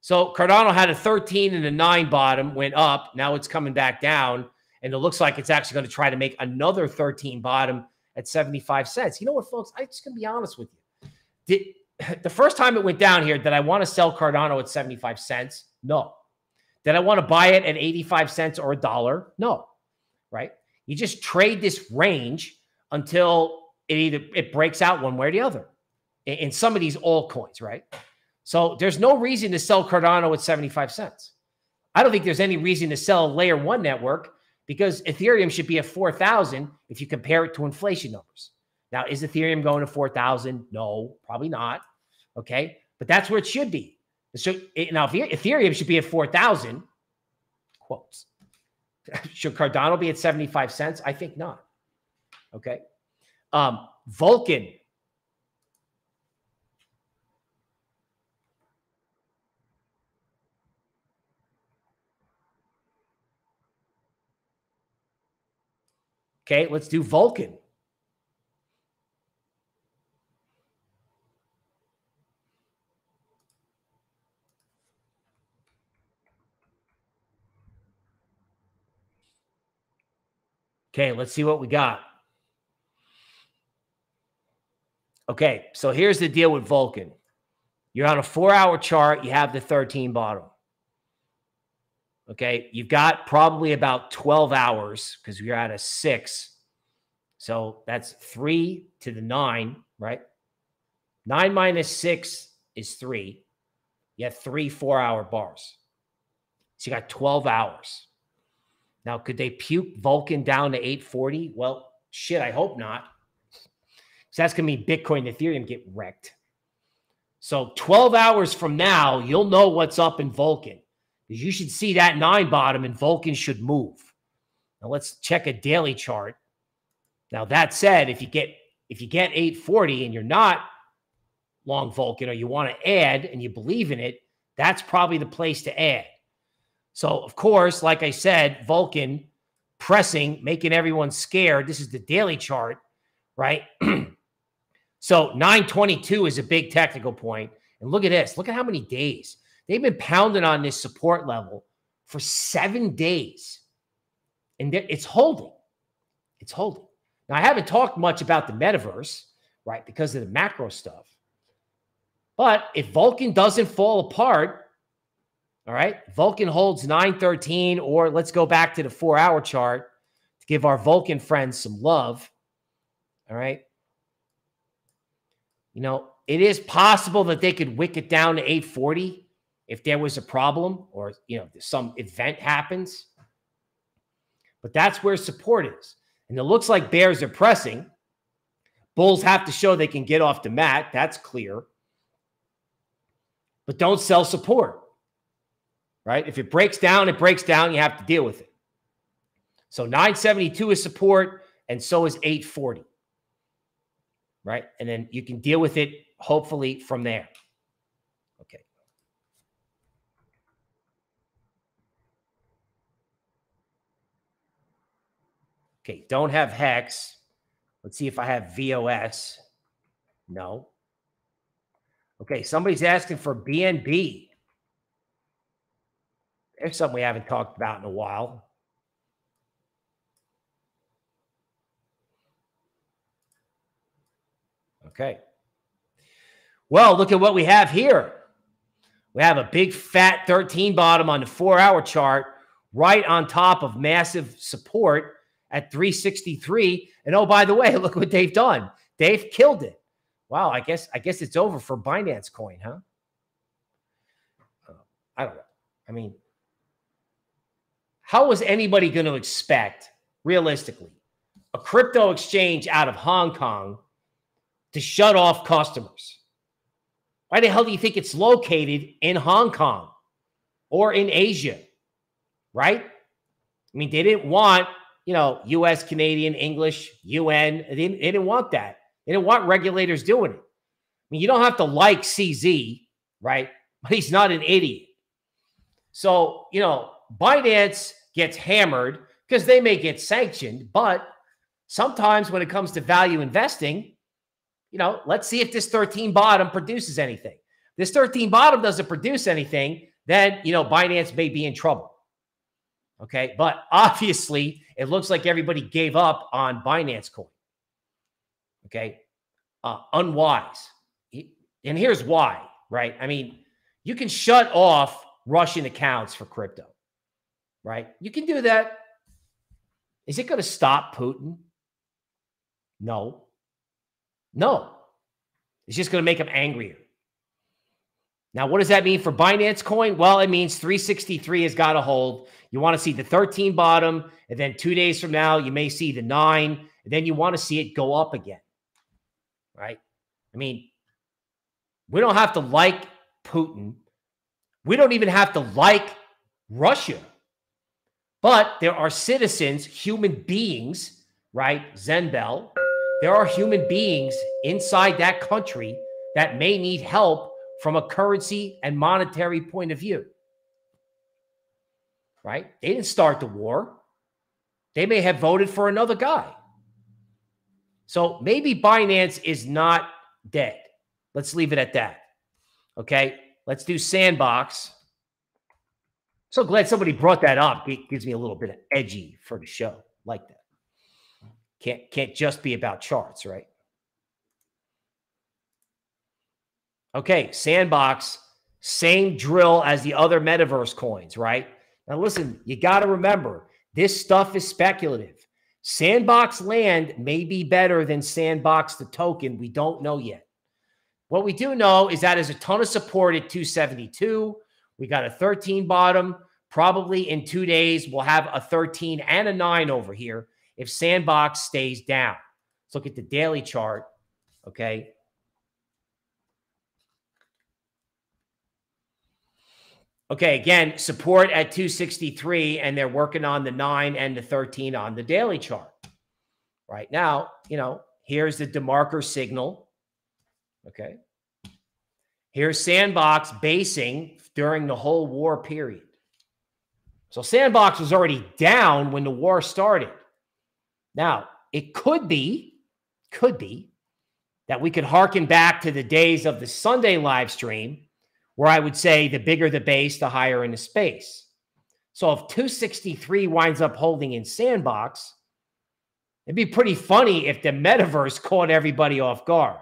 So Cardano had a 13 and a 9 bottom, went up. Now it's coming back down, and it looks like it's actually going to try to make another 13 bottom at 75 cents. You know what, folks? I'm just going to be honest with you. The first time it went down here, did I want to sell Cardano at 75 cents? No. Did I want to buy it at 85 cents or $1? No, right? You just trade this range until it breaks out one way or the other in some of these altcoins, right? So there's no reason to sell Cardano at 75 cents. I don't think there's any reason to sell a layer 1 network because Ethereum should be at 4,000 if you compare it to inflation numbers. Now, is Ethereum going to 4,000? No, probably not, okay? But that's where it should be. So now Ethereum should be at 4,000 quotes. Should Cardano be at 75 cents? I think not. Okay. Vulcan. Okay, let's do Vulcan. Okay, let's see what we got. Okay, so here's the deal with Vulcan. You're on a 4-hour chart. You have the 13 bottom. Okay, you've got probably about 12 hours because you're at a 6. So that's 3 to the 9, right? 9 minus 6 is 3. You have 3 4-hour bars. So you got 12 hours. Now, could they puke Vulcan down to 840? Well, shit, I hope not. So that's going to mean Bitcoin and Ethereum get wrecked. So 12 hours from now, you'll know what's up in Vulcan. Because you should see that 9 bottom and Vulcan should move. Now, let's check a daily chart. Now, that said, if you get 840 and you're not long Vulcan or you want to add and you believe in it, that's probably the place to add. So, of course, like I said, Vulcan pressing, making everyone scared. This is the daily chart, right? So 922 is a big technical point. And look at this. Look at how many days. They've been pounding on this support level for 7 days. and it's holding. It's holding. Now, I haven't talked much about the metaverse, right, because of the macro stuff. But if Vulcan doesn't fall apart, all right, Vulcan holds 913, or let's go back to the 4-hour chart to give our Vulcan friends some love, all right? You know, it is possible that they could wick it down to 840 if there was a problem or, you know, some event happens. But that's where support is. And it looks like bears are pressing. Bulls have to show they can get off the mat. That's clear. But don't sell support, right? If it breaks down. You have to deal with it. So 972 is support, and so is 840. Right? And then you can deal with it, hopefully, from there. Okay. Okay, don't have hex. Let's see if I have VOS. No. Okay, somebody's asking for BNB. There's something we haven't talked about in a while. Okay. Well, look at what we have here. We have a big fat 13 bottom on the 4-hour chart, right on top of massive support at 363. And oh, by the way, look what they've done. They've killed it. Wow, I guess it's over for Binance Coin, huh? I don't know. I mean, how was anybody going to expect, realistically, a crypto exchange out of Hong Kong to shut off customers? Why the hell do you think it's located in Hong Kong or in Asia, right? I mean, they didn't want, you know, U.S., Canadian, English, UN. They didn't want that. They didn't want regulators doing it. I mean, you don't have to like CZ, right? But he's not an idiot. So, you know, Binance gets hammered because they may get sanctioned, but sometimes when it comes to value investing, you know, let's see if this 13 bottom produces anything. This 13 bottom doesn't produce anything, then, you know, Binance may be in trouble. Okay. But obviously, it looks like everybody gave up on Binance Coin. Okay. Unwise. And here's why, right? I mean, you can shut off Russian accounts for crypto, right? You can do that. Is it going to stop Putin? No. No, it's just going to make them angrier. Now, what does that mean for Binance Coin? Well, it means 363 has got to hold. You want to see the 13 bottom, and then 2 days from now, you may see the 9, and then you want to see it go up again, right? I mean, we don't have to like Putin. We don't even have to like Russia. But there are citizens, human beings, right? Zenbel. There are human beings inside that country that may need help from a currency and monetary point of view, right? They didn't start the war. They may have voted for another guy. So maybe Binance is not dead. Let's leave it at that, okay? Let's do Sandbox. So glad somebody brought that up. It gives me a little bit of edgy for the show, like that. Can't just be about charts, right? Okay, Sandbox, same drill as the other metaverse coins, right? Now listen, you got to remember, this stuff is speculative. Sandbox land may be better than Sandbox the token. We don't know yet. What we do know is that there's a ton of support at 272. We got a 13 bottom. Probably in 2 days, we'll have a 13 and a 9 over here. If Sandbox stays down, let's look at the daily chart. Okay. Okay. Again, support at 263, and they're working on the 9 and the 13 on the daily chart right now. You know, here's the DeMarker signal. Okay. Here's Sandbox basing during the whole war period. So Sandbox was already down when the war started. Now, it could be that we could hearken back to the days of the Sunday live stream where I would say the bigger the base, the higher in the space. So if 263 winds up holding in Sandbox, it'd be pretty funny if the metaverse caught everybody off guard.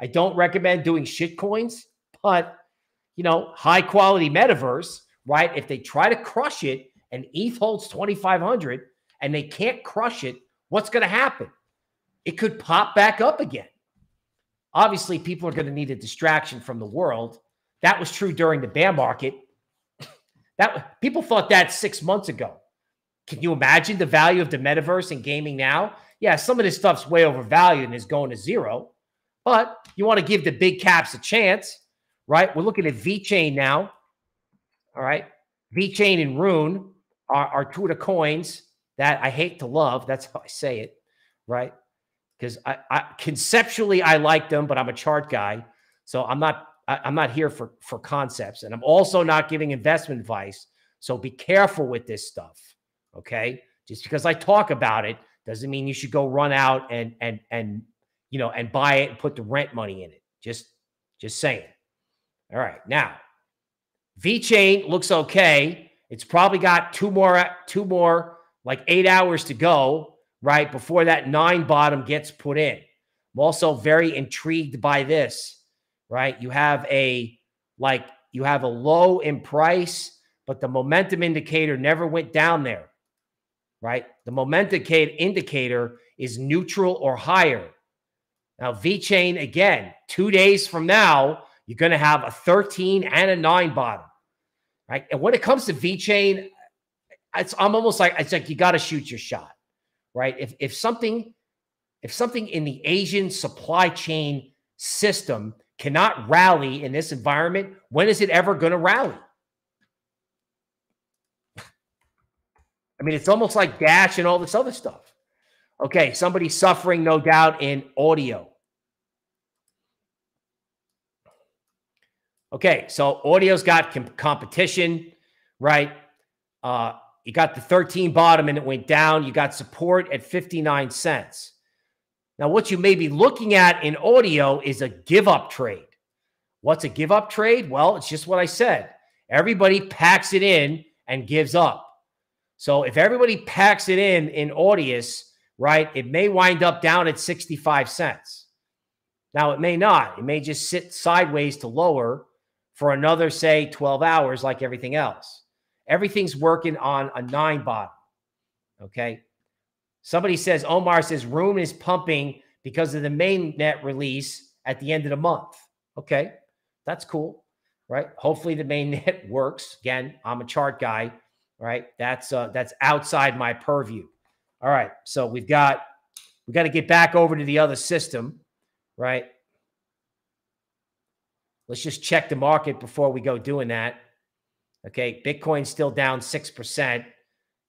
I don't recommend doing shit coins, but, you know, high quality metaverse, right? If they try to crush it and ETH holds 2,500 and they can't crush it, what's going to happen? It could pop back up again. Obviously, people are going to need a distraction from the world. That was true during the bear market. That people thought that 6 months ago. Can you imagine the value of the metaverse and gaming now? Yeah, some of this stuff's way overvalued and is going to zero. But you want to give the big caps a chance, right? We're looking at VeChain now. All right. VeChain and Rune are two of the coins that I hate to love. That's how I say it, right? Because I conceptually I like them, but I'm a chart guy. So I'm not here for concepts. And I'm also not giving investment advice. So be careful with this stuff. Okay. Just because I talk about it doesn't mean you should go run out and you know, and buy it and put the rent money in it. Just saying. All right. Now, VeChain looks okay. It's probably got two more like 8 hours to go, right? Before that 9 bottom gets put in. I'm also very intrigued by this, right? You have a low in price, but the momentum indicator never went down there, right? The momentum indicator is neutral or higher. Now, VeChain, again, 2 days from now, you're going to have a 13 and a 9 bottom, right? And when it comes to VeChain, I'm almost like, it's like you got to shoot your shot, right? If something in the Asian supply chain system cannot rally in this environment, when is it ever going to rally? I mean, it's almost like Dash and all this other stuff. Okay, somebody's suffering, no doubt, in audio. Okay, so audio's got competition, right? You got the 13 bottom and it went down. You got support at 59 cents. Now, what you may be looking at in audio is a give-up trade. What's a give-up trade? Well, it's just what I said. Everybody packs it in and gives up. So if everybody packs it in Audius, right, it may wind up down at 65 cents. Now, it may not. It may just sit sideways to lower for another, say, 12 hours like everything else. Everything's working on a 9 bottom, okay? Somebody says, Omar says, Rune is pumping because of the mainnet release at the end of the month. Okay, that's cool, right? Hopefully the mainnet works. Again, I'm a chart guy, right? That's outside my purview. All right, so we got to get back over to the other system, right? Let's just check the market before we go doing that. Okay, Bitcoin's still down 6%.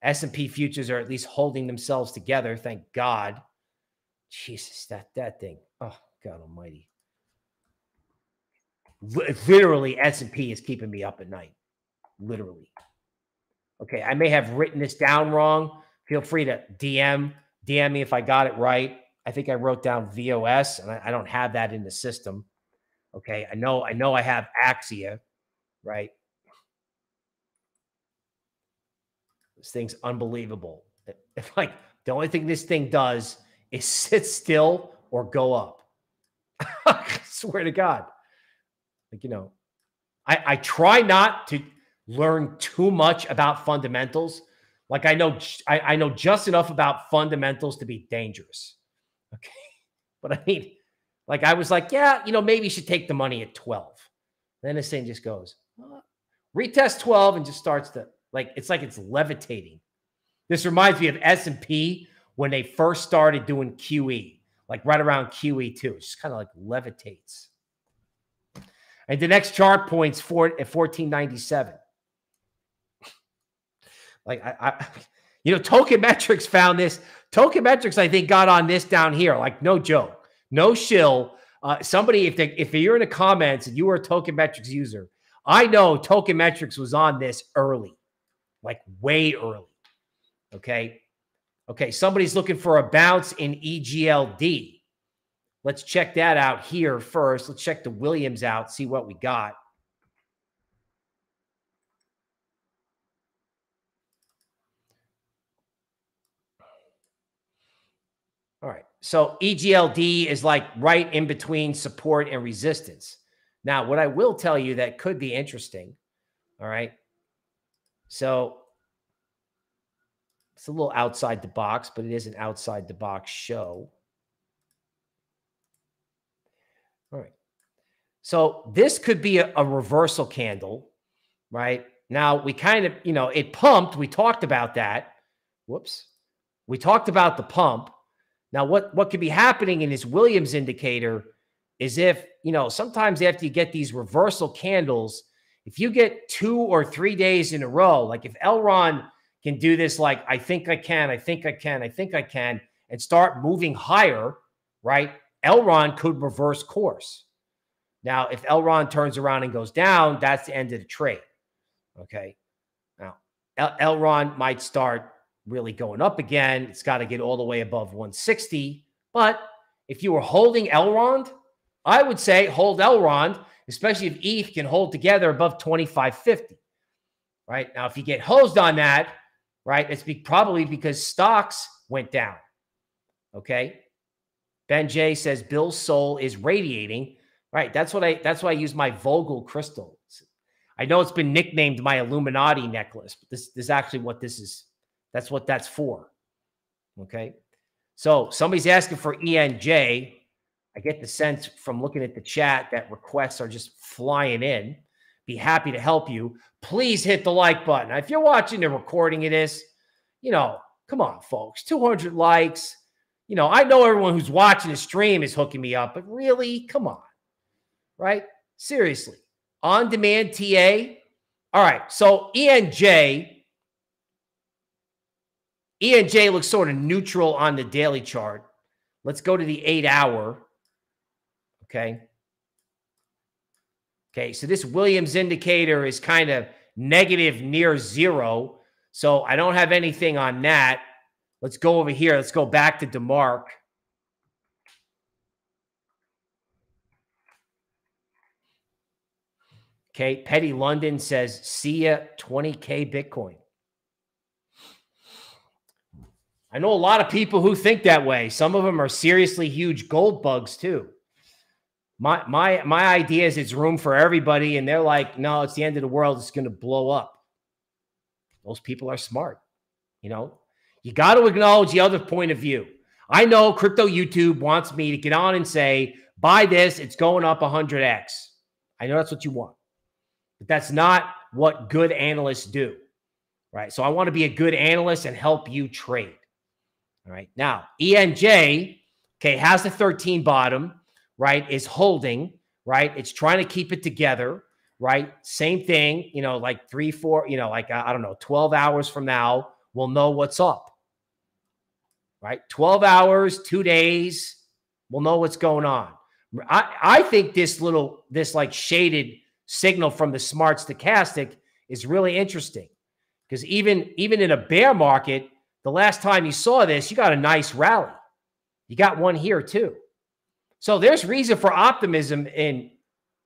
S&P futures are at least holding themselves together. Thank God. Jesus, that thing. Oh, God almighty. Literally, S&P is keeping me up at night. Literally. Okay, I may have written this down wrong. Feel free to DM me if I got it right. I think I wrote down VOS, and I don't have that in the system. Okay, I know I have Axia, right? This thing's unbelievable. It's like the only thing this thing does is sit still or go up. I swear to God. Like, you know, I try not to learn too much about fundamentals. Like I know just enough about fundamentals to be dangerous. Okay. But I mean, like I was like, yeah, you know, maybe you should take the money at 12. Then this thing just goes, retest 12 and just starts to, like it's levitating. This reminds me of S&P when they first started doing QE, like right around QE2. It just kind of like levitates. And the next chart point's for at 1497. Like I you know, Token Metrics found this. Token Metrics, I think, got on this down here. Like no joke, no shill. Somebody, if you're in the comments and you were a Token Metrics user, I know Token Metrics was on this early. Like way early, okay? Okay, somebody's looking for a bounce in EGLD. Let's check that out here first. Let's check the Williams out, see what we got. All right. So EGLD is like right in between support and resistance. Now, what I will tell you that could be interesting. All right. So it's a little outside the box, but it is an outside the box show. All right. So this could be a reversal candle, right? Now we kind of, you know, it pumped. We talked about that. Whoops. We talked about the pump. Now what could be happening in this Williams indicator is if, you know, sometimes after you get these reversal candles, if you get 2 or 3 days in a row, like if Elrond can do this, like, I think I can, I think I can, I think I can, and start moving higher, right? Elrond could reverse course. Now, if Elrond turns around and goes down, that's the end of the trade. Okay. Now, Elrond might start really going up again. It's got to get all the way above 160. But if you were holding Elrond, I would say hold Elrond, especially if ETH can hold together above 2550, right? Now, if you get hosed on that, right, it's probably because stocks went down, okay? Ben J says, Bill's soul is radiating, right? That's why I use my Vogel crystal. I know it's been nicknamed my Illuminati necklace, but this is actually what this is. That's what that's for, okay? So somebody's asking for ENJ. I get the sense from looking at the chat that requests are just flying in. Be happy to help you. Please hit the like button. Now, if you're watching the recording of this, you know, come on, folks, 200 likes. You know, I know everyone who's watching the stream is hooking me up, but really, come on, right? Seriously, on-demand TA. All right, so ENJ looks sort of neutral on the daily chart. Let's go to the 8-hour. Okay. Okay. So this Williams indicator is kind of negative near zero. So I don't have anything on that. Let's go over here. Let's go back to DeMark. Okay. Petty London says, see ya, 20K Bitcoin. I know a lot of people who think that way. Some of them are seriously huge gold bugs too. My idea is it's room for everybody, and they're like, no, it's the end of the world. It's going to blow up. Those people are smart. You know, you got to acknowledge the other point of view. I know crypto YouTube wants me to get on and say, buy this, it's going up 100x. I know that's what you want, but that's not what good analysts do, right? So I want to be a good analyst and help you trade. All right. Now, ENJ, okay, has the 13 bottom, right? Is holding, right? It's trying to keep it together, right? Same thing, you know, like 3, 4, you know, like, I don't know, 12 hours from now, we'll know what's up, right? 12 hours, 2 days, we'll know what's going on. I think this like shaded signal from the smart stochastic is really interesting because even in a bear market, the last time you saw this, you got a nice rally. You got one here too. So there's reason for optimism in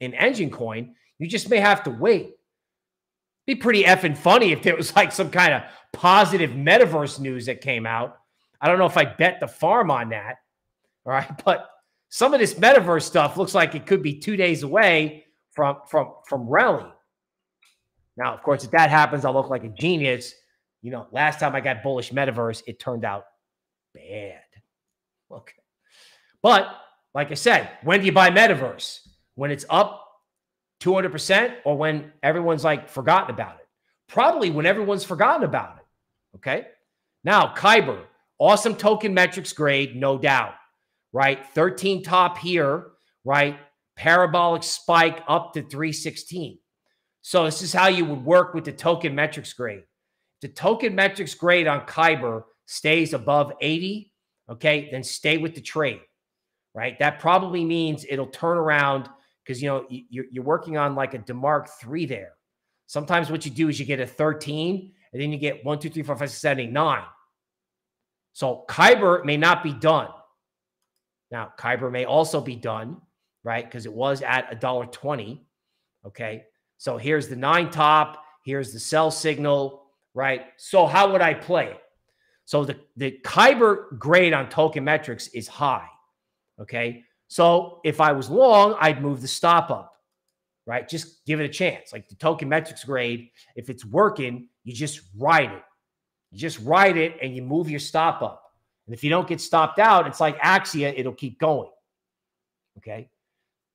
EngineCoin. You just may have to wait. It'd be pretty effing funny if there was like some kind of positive metaverse news that came out. I don't know if I bet the farm on that. All right. But some of this metaverse stuff looks like it could be 2 days away from rallying. Now, of course, if that happens, I'll look like a genius. You know, last time I got bullish metaverse, it turned out bad. Okay. But like I said, when do you buy metaverse? When it's up 200% or when everyone's like forgotten about it? Probably when everyone's forgotten about it, okay? Now, Kyber, awesome token metrics grade, no doubt, right? 13 top here, right? Parabolic spike up to 316. So this is how you would work with the token metrics grade. The token metrics grade on Kyber stays above 80, okay? Then stay with the trade. Right? That probably means it'll turn around because, you know, you're working on like a DeMark 3 there. Sometimes what you do is you get a 13 and then you get 1, 2, 3, 4, 5, 6, 7, 8, 9. So Kyber may not be done. Now, Kyber may also be done, right? Because it was at $1.20. Okay. So here's the 9 top. Here's the sell signal, right? So how would I play it? So the Kyber grade on Token Metrics is high, okay? So if I was long, I'd move the stop up, right? Just give it a chance. Like the Token Metrics grade, if it's working, you just ride it. You just ride it and you move your stop up. And if you don't get stopped out, it's like Axia, it'll keep going, okay?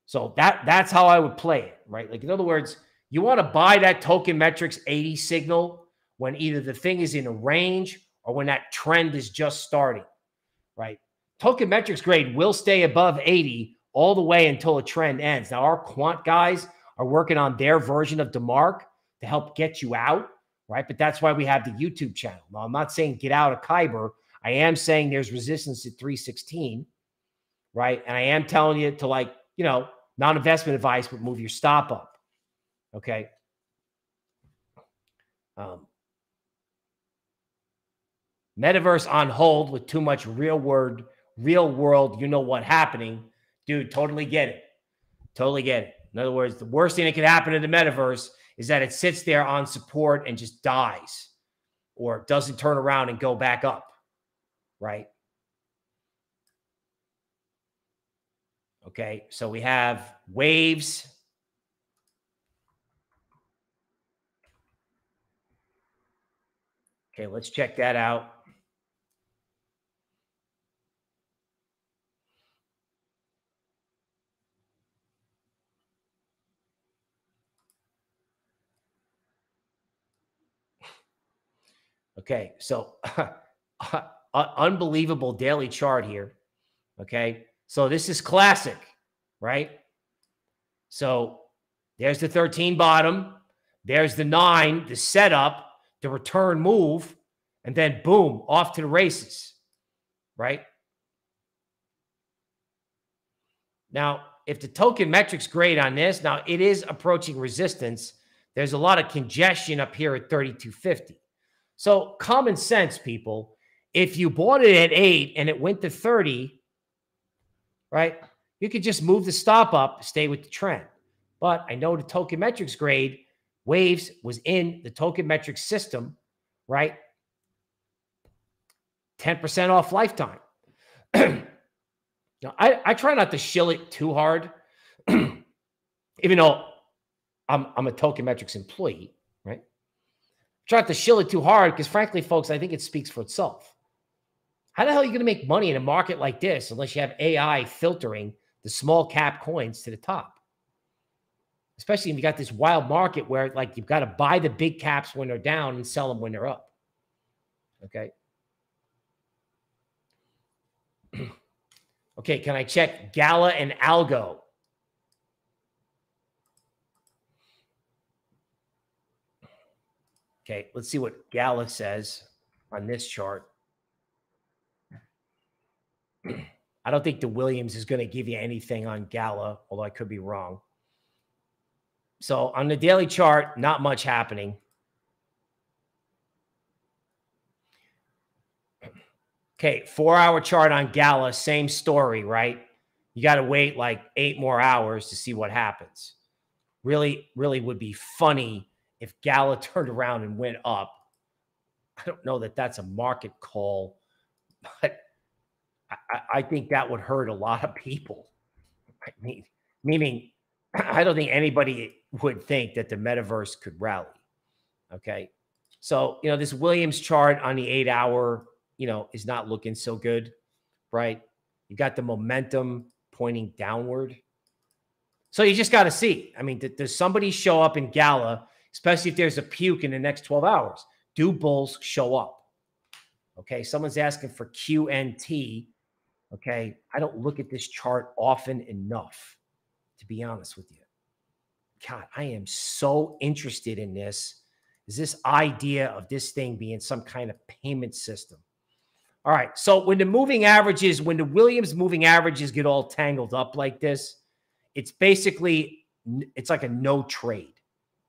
So that's how I would play it, right? Like in other words, you want to buy that Token Metrics 80 signal when either the thing is in a range or when that trend is just starting, right? Token Metrics grade will stay above 80 all the way until a trend ends. Now, our quant guys are working on their version of DeMark to help get you out, right? But that's why we have the YouTube channel. Now, I'm not saying get out of Kyber. I am saying there's resistance at 316, right? And I am telling you to, like, you know, non-investment advice, but move your stop up, okay? Metaverse on hold with too much real world, you know what happening. Dude, totally get it. Totally get it. In other words, the worst thing that could happen to the metaverse is that it sits there on support and just dies or doesn't turn around and go back up, right? Okay, so we have waves. Okay, let's check that out. Okay, so unbelievable daily chart here, okay? So this is classic, right? So there's the 13 bottom. There's the 9, the setup, the return move, and then boom, off to the races, right? Now, if the Token Metrics grade on this, now it is approaching resistance. There's a lot of congestion up here at 3250. So common sense, people, if you bought it at 8 and it went to 30, right, you could just move the stop up, stay with the trend. But I know the Token Metrics grade waves was in the Token Metrics system, right? 10% off lifetime. Now, I try not to shill it too hard, even though I'm a Token Metrics employee. Try not to shill it too hard because, frankly, folks, I think it speaks for itself. How the hell are you going to make money in a market like this unless you have AI filtering the small cap coins to the top? Especially if you got this wild market where, like, you've got to buy the big caps when they're down and sell them when they're up. Okay. Okay, can I check Gala and Algo? Okay, let's see what Gala says on this chart. I don't think the Williams is going to give you anything on Gala, although I could be wrong. So on the daily chart, not much happening. Okay, 4-hour chart on Gala, same story, right? You got to wait like 8 more hours to see what happens. Really, really would be funny if Gala turned around and went up. I don't know that that's a market call, but I think that would hurt a lot of people. I mean, meaning I don't think anybody would think that the metaverse could rally. Okay. So, you know, this Williams chart on the 8-hour, you know, is not looking so good, right? You got the momentum pointing downward. So you just got to see. I mean, does somebody show up in Gala, especially if there's a puke in the next 12 hours? Do bulls show up? Okay, someone's asking for QNT. Okay, I don't look at this chart often enough, to be honest with you. God, I am so interested in this. Is this idea of this thing being some kind of payment system? All right, so when the moving averages, when the Williams moving averages get all tangled up like this, it's basically, it's like a no trade.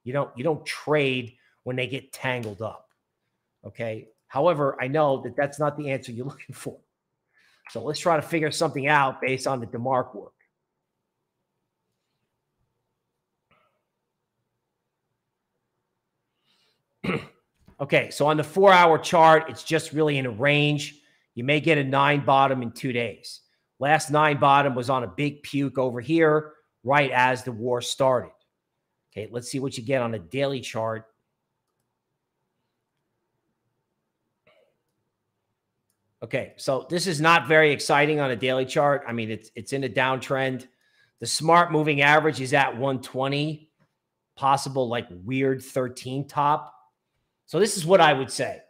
You don't trade when they get tangled up, okay? However, I know that that's not the answer you're looking for. So let's try to figure something out based on the DeMark work. Okay, so on the 4-hour chart, it's just really in a range. You may get a 9 bottom in 2 days. Last 9 bottom was on a big puke over here right as the war started. Okay, let's see what you get on a daily chart. Okay, so this is not very exciting on a daily chart. I mean, it's in a downtrend. The smart moving average is at 120, possible like weird 13 top. So this is what I would say.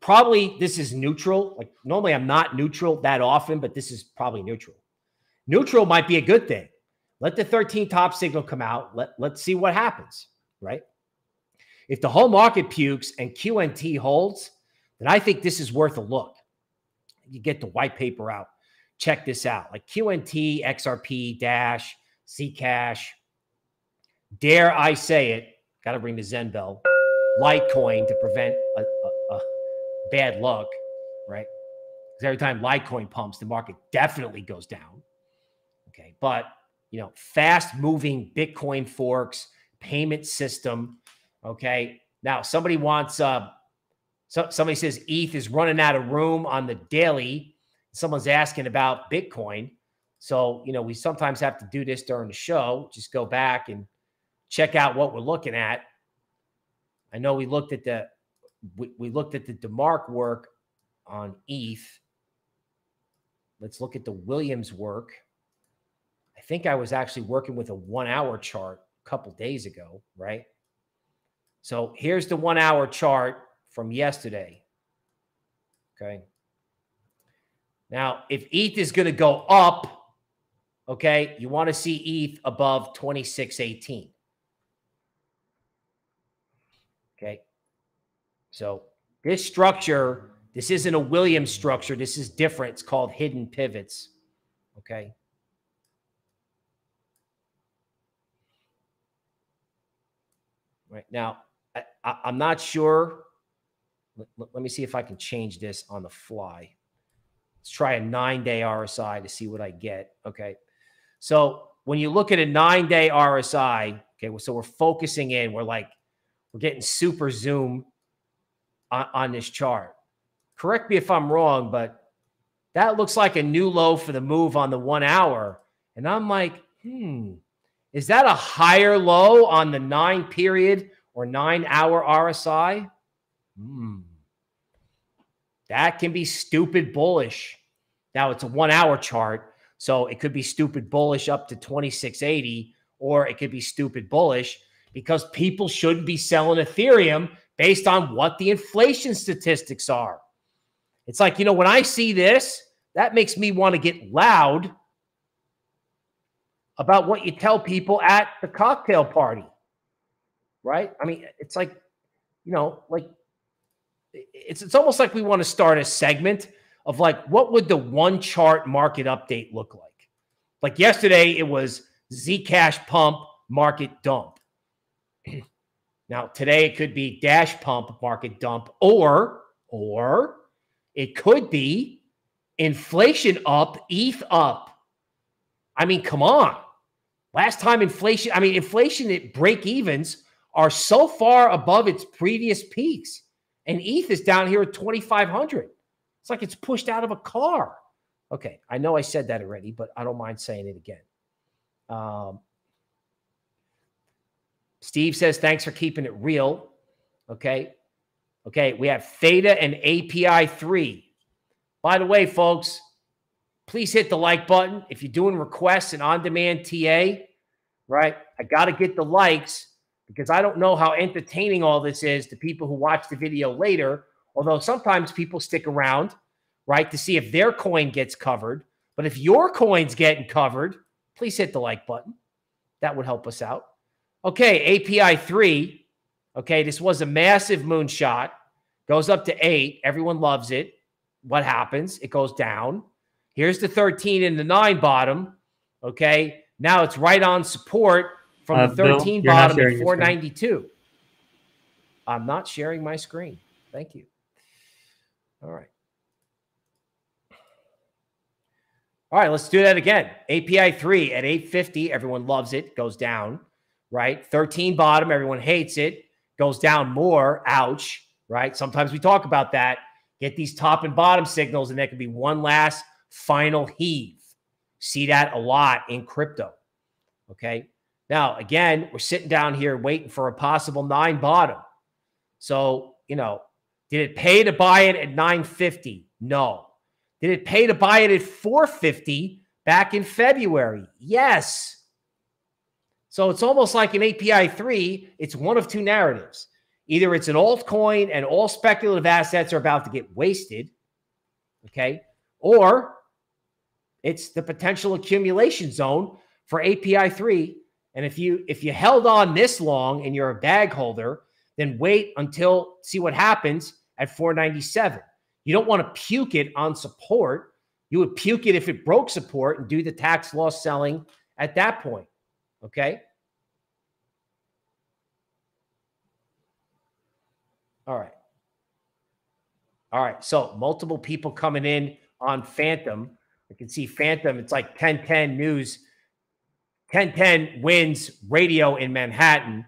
Probably this is neutral. Like normally I'm not neutral that often, but this is probably neutral. Neutral might be a good thing. Let the 13 top signal come out. Let's see what happens, right? If the whole market pukes and QNT holds, then I think this is worth a look. You get the white paper out. Check this out. Like QNT, XRP, Dash, Zcash. Dare I say it, got to ring the Zen bell. Litecoin to prevent a bad luck, right? Because every time Litecoin pumps, the market definitely goes down. Okay, but, you know, fast-moving Bitcoin forks, payment system, okay? Now, somebody wants... somebody says ETH is running out of room on the daily. Someone's asking about Bitcoin. So, you know, we sometimes have to do this during the show. Just go back and check out what we're looking at. I know we looked at the DeMark work on ETH. Let's look at the Williams work. I think I was actually working with a 1-hour chart a couple days ago, right? So here's the 1-hour chart from yesterday. Okay. Now, if ETH is going to go up, okay, you want to see ETH above 2618. Okay. So this structure, this isn't a Williams structure. This is different. It's called hidden pivots. Okay. Right now, I'm not sure. Let me see if I can change this on the fly. Let's try a 9-day RSI to see what I get. Okay. So when you look at a 9-day RSI, okay, well, so we're focusing in, we're getting super zoom on this chart. Correct me if I'm wrong, but that looks like a new low for the move on the 1-hour. And I'm like, is that a higher low on the 9-period or 9-hour RSI? That can be stupid bullish. Now it's a 1-hour chart, so it could be stupid bullish up to 2680, or it could be stupid bullish because people shouldn't be selling Ethereum based on what the inflation statistics are. It's like, you know, when I see this, that makes me want to get loud about what you tell people at the cocktail party, right? I mean, it's like, you know, like, it's almost like we want to start a segment of like, what would the 1-chart market update look like? Like yesterday, it was Zcash pump, market dump. Now today it could be Dash pump, market dump, or it could be inflation up, ETH up. I mean, come on. Last time inflation, I mean, inflation at break evens are so far above its previous peaks. And ETH is down here at 2,500. It's like it's pushed out of a car. Okay, I know I said that already, but I don't mind saying it again. Steve says, thanks for keeping it real. Okay. Okay, we have Theta and API3. By the way, folks, please hit the like button. If you're doing requests and on-demand TA, right, I got to get the likes, because I don't know how entertaining all this is to people who watch the video later, although sometimes people stick around, right, to see if their coin gets covered. But if your coin's getting covered, please hit the like button. That would help us out. Okay, API3. Okay, this was a massive moonshot. Goes up to 8. Everyone loves it. What happens? It goes down. Here's the 13 and the 9 bottom. Okay, now it's right on support. From the 13 bottom at 492. I'm not sharing my screen. Thank you. All right. All right, let's do that again. API3 at 850. Everyone loves it. Goes down, right? 13 bottom. Everyone hates it. goes down more, ouch, right? Sometimes we talk about that. Get these top and bottom signals, and there could be one last final heave. See that a lot in crypto, okay? Now, again, we're sitting down here waiting for a possible 9 bottom. So, you know, did it pay to buy it at 950? No. Did it pay to buy it at 450 back in February? Yes. So it's almost like an API3. It's one of two narratives. Either it's an altcoin and all speculative assets are about to get wasted, okay? Or it's the potential accumulation zone for API3. And if you held on this long and you're a bag holder, then wait until, see what happens at 497. You don't want to puke it on support. You would puke it if it broke support and do the tax loss selling at that point, okay? All right. All right, so multiple people coming in on Phantom. I can see Phantom. It's like 1010 news. 1010 wins radio in Manhattan,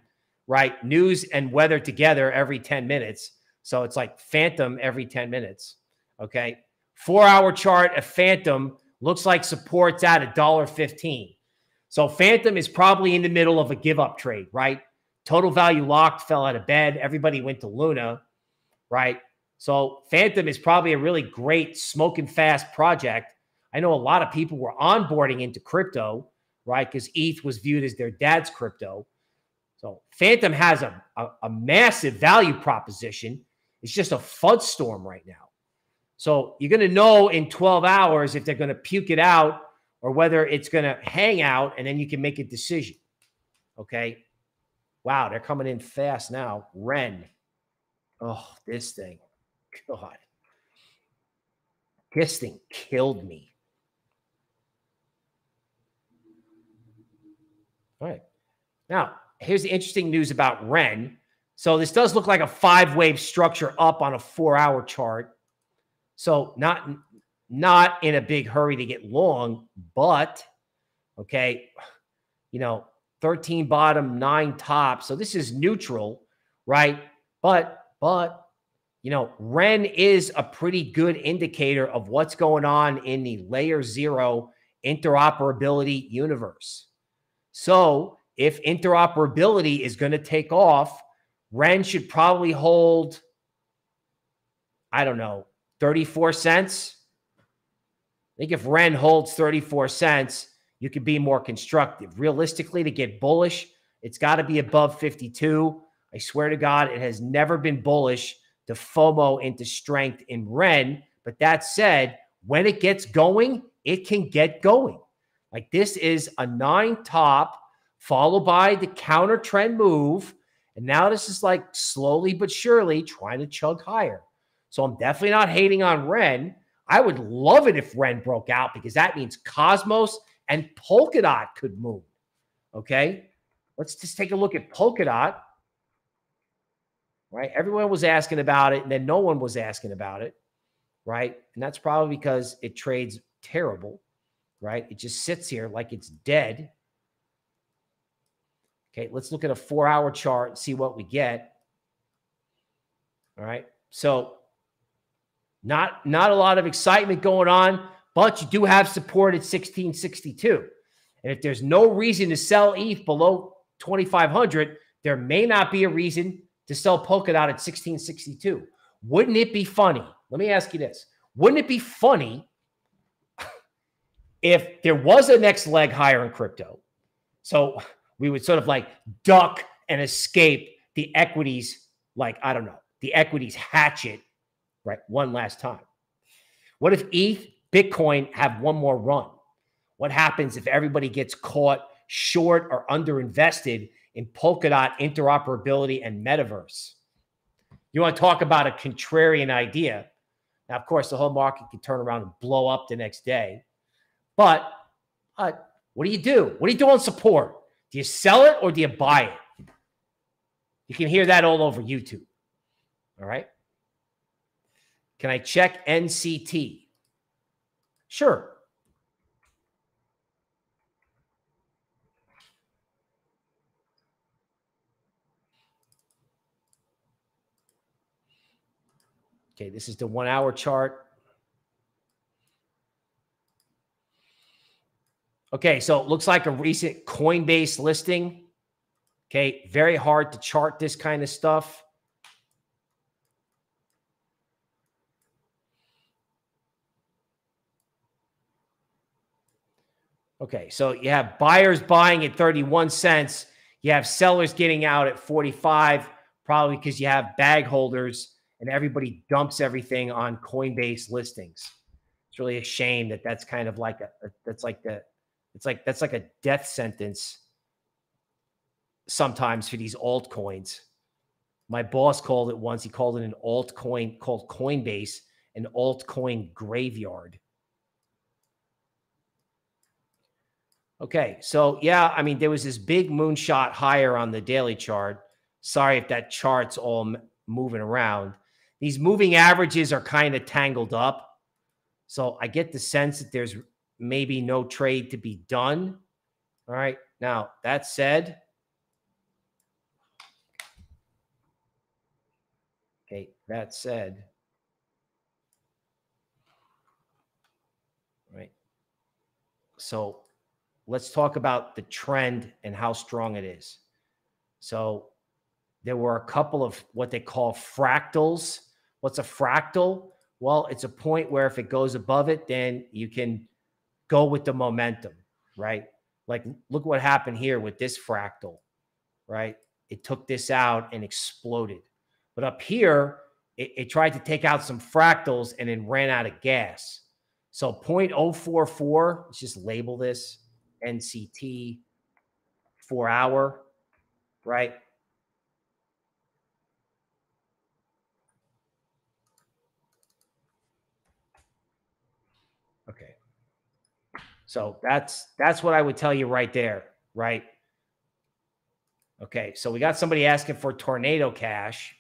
right? News and weather together every 10 minutes. So it's like Phantom every 10 minutes, okay? 4-hour chart of Phantom looks like support's at $1.15. So Phantom is probably in the middle of a give-up trade, right? Total value locked, fell out of bed. Everybody went to Luna, right? So Phantom is probably a really great smoking fast project. I know a lot of people were onboarding into crypto, right? Because ETH was viewed as their dad's crypto. So Phantom has a massive value proposition. It's just a FUD storm right now. So you're going to know in 12 hours if they're going to puke it out or whether it's going to hang out, and then you can make a decision. Okay. Wow, they're coming in fast now. Ren. Oh, this thing. God. This thing killed me. All right. Now, here's the interesting news about Ren. So this does look like a 5-wave structure up on a 4-hour chart. So not in a big hurry to get long, but, okay, you know, 13 bottom, 9 top. So this is neutral, right? But, you know, Ren is a pretty good indicator of what's going on in the layer 0 interoperability universe. So if interoperability is going to take off, Ren should probably hold, I don't know, 34 cents. I think if Ren holds 34 cents, you could be more constructive. Realistically, to get bullish, it's got to be above 52. I swear to God, it has never been bullish to FOMO into strength in Ren. But that said, when it gets going, it can get going. Like this is a 9 top followed by the counter trend move. And now this is like slowly but surely trying to chug higher. So I'm definitely not hating on Ren. I would love it if Ren broke out because that means Cosmos and Polkadot could move. Okay. Let's just take a look at Polkadot. Right. Everyone was asking about it and then no one was asking about it. Right. And that's probably because it trades terrible. Right? It just sits here like it's dead. Okay, let's look at a 4-hour chart and see what we get. All right, so not a lot of excitement going on, but you do have support at 1662. And if there's no reason to sell ETH below 2,500, there may not be a reason to sell Polkadot at 1662. Wouldn't it be funny? Let me ask you this. Wouldn't it be funny if there was a next leg higher in crypto, so we would sort of like duck and escape the equities, like, I don't know, the equities hatchet, right? One last time. What if ETH, Bitcoin have one more run? What happens if everybody gets caught short or underinvested in Polkadot interoperability and metaverse? You want to talk about a contrarian idea. Now, of course, the whole market can turn around and blow up the next day. But what do you do? What do you do on support? Do you sell it or do you buy it? You can hear that all over YouTube. All right. Can I check NCT? Sure. Okay, this is the 1 hour chart. Okay, so it looks like a recent Coinbase listing. Okay, very hard to chart this kind of stuff. Okay, so you have buyers buying at 31 cents. You have sellers getting out at 45, probably because you have bag holders and everybody dumps everything on Coinbase listings. It's really a shame that that's kind of like a that's like a death sentence sometimes for these altcoins. My boss called it once. He called it an altcoin, called Coinbase an altcoin graveyard. Okay, so yeah, I mean, there was this big moonshot higher on the daily chart. Sorry if that chart's all moving around. These moving averages are kind of tangled up. So I get the sense that there's maybe no trade to be done. All right, now that said, okay, that said, all right, so let's talk about the trend and how strong it is. So there were a couple of what they call fractals. What's a fractal? Well, it's a point where if it goes above it, then you can go with the momentum, right? Like, look what happened here with this fractal, right? It took this out and exploded. But up here, it tried to take out some fractals and then ran out of gas. So 0.044, let's just label this. NCT 4 hour, right? Okay. So that's what I would tell you right there, right? Okay. So we got somebody asking for Tornado Cash.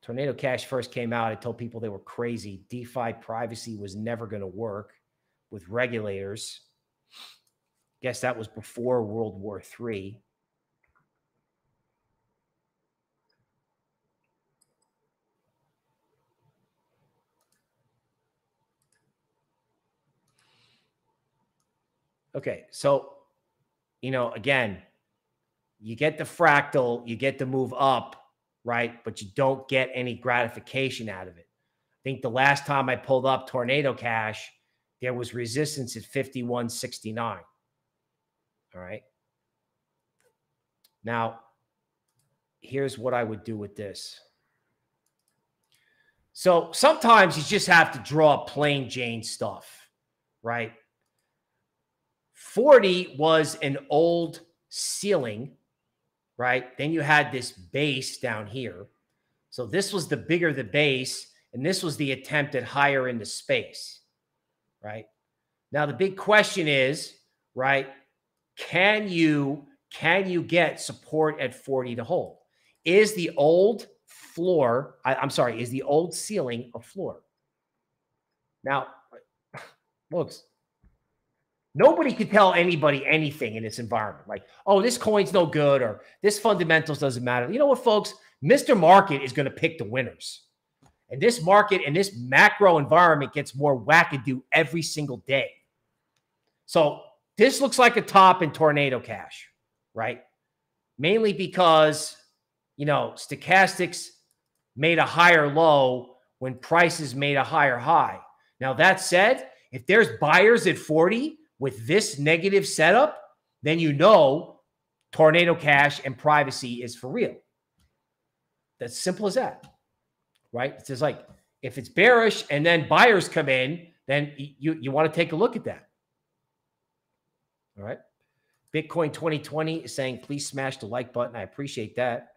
Tornado Cash first came out. I told people they were crazy. DeFi privacy was never going to work with regulators. Guess that was before World War III. Okay, so, you know, again, you get the fractal, you get the move up, right? But you don't get any gratification out of it. I think the last time I pulled up Tornado Cash, there was resistance at 51.69. All right. Now, here's what I would do with this. So sometimes you just have to draw plain Jane stuff, right? 40 was an old ceiling, right? Then you had this base down here. So this was the bigger the base, and this was the attempt at higher into space, right? Now, the big question is, right, can you get support at 40 to hold? Is the old floor, is the old ceiling a floor? Now, folks, nobody could tell anybody anything in this environment. Like, oh, this coin's no good, or this fundamentals doesn't matter. You know what, folks? Mr. Market is going to pick the winners. And this market and this macro environment gets more wackadoo every single day. So this looks like a top in Tornado Cash, right? Mainly because, you know, stochastics made a higher low when prices made a higher high. Now, that said, if there's buyers at 40, with this negative setup, then you know Tornado Cash and privacy is for real. That's simple as that, right? It's just like, if it's bearish and then buyers come in, then you want to take a look at that. All right. Bitcoin 2020 is saying, please smash the like button. I appreciate that.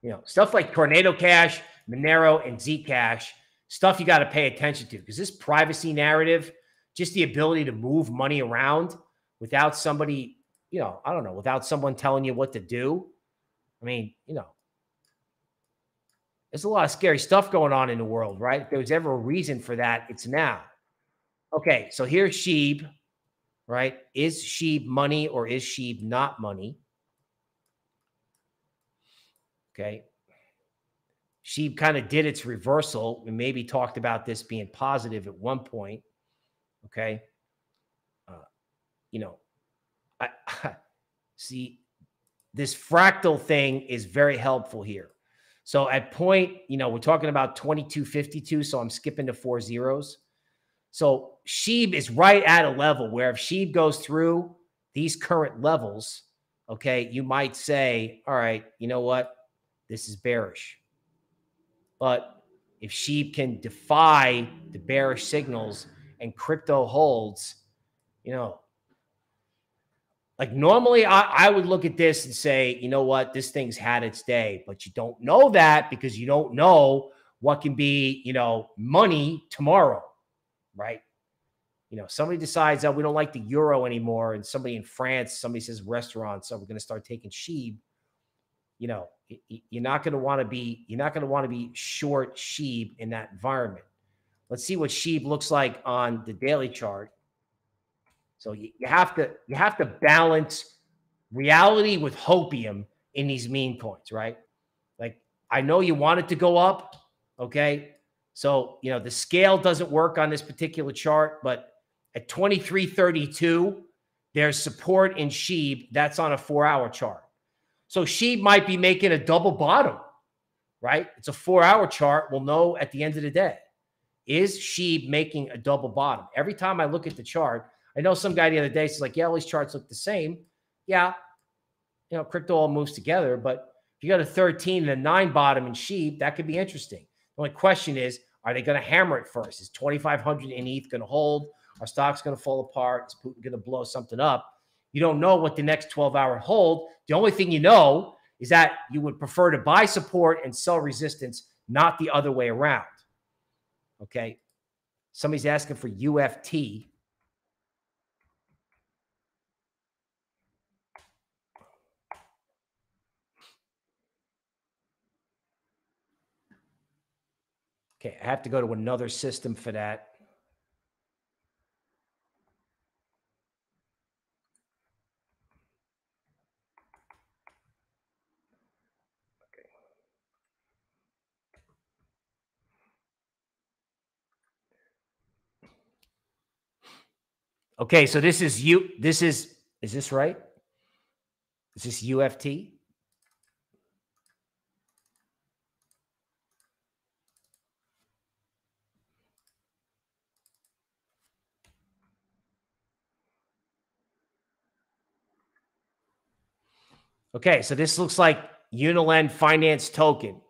You know, stuff like Tornado Cash, Monero, and Zcash, stuff you got to pay attention to, because this privacy narrative, just the ability to move money around without somebody, you know, I don't know, without someone telling you what to do. I mean, you know, There's a lot of scary stuff going on in the world, right? If there was ever a reason for that, it's now. Okay, so here's SHIB, right? Is SHIB money or is SHIB not money? Okay. SHIB kind of did its reversal and maybe talked about this being positive at one point. Okay. You know, I see this fractal thing is very helpful here. So at point, you know, we're talking about 2252. So I'm skipping to 4 zeros. So SHIB is right at a level where if SHIB goes through these current levels, okay, you might say, all right, you know what? This is bearish. But if SHIB can defy the bearish signals and crypto holds, you know, like normally I would look at this and say, you know what, this thing's had its day, but you don't know that because you don't know what can be, you know, money tomorrow, right? You know, somebody decides that we don't like the euro anymore, and somebody in France, somebody says restaurants, so we're going to start taking SHIB. You know, you're not going to want to be, you're not going to want to be short SHIB in that environment. Let's see what SHIB looks like on the daily chart. So you have to balance reality with hopium in these meme coins, right? Like, I know you want it to go up, okay? So, you know, the scale doesn't work on this particular chart, but at 2332, there's support in SHIB. That's on a 4-hour chart. So SHIB might be making a double bottom, right? It's a 4-hour chart. We'll know at the end of the day. Is SHIB making a double bottom? Every time I look at the chart, I know some guy the other day says, like, yeah, all these charts look the same. Yeah, you know, crypto all moves together, but if you got a 13 and a 9 bottom in SHIB, that could be interesting. The only question is, are they going to hammer it first? Is 2,500 in ETH going to hold? Are stocks going to fall apart? Is Putin going to blow something up? You don't know what the next 12-hour hold. The only thing you know is that you would prefer to buy support and sell resistance, not the other way around. Okay, somebody's asking for UFT. Okay, I have to go to another system for that. Okay. Okay, so this is is this right? Is this UFT? Okay, so this looks like Unilend Finance Token.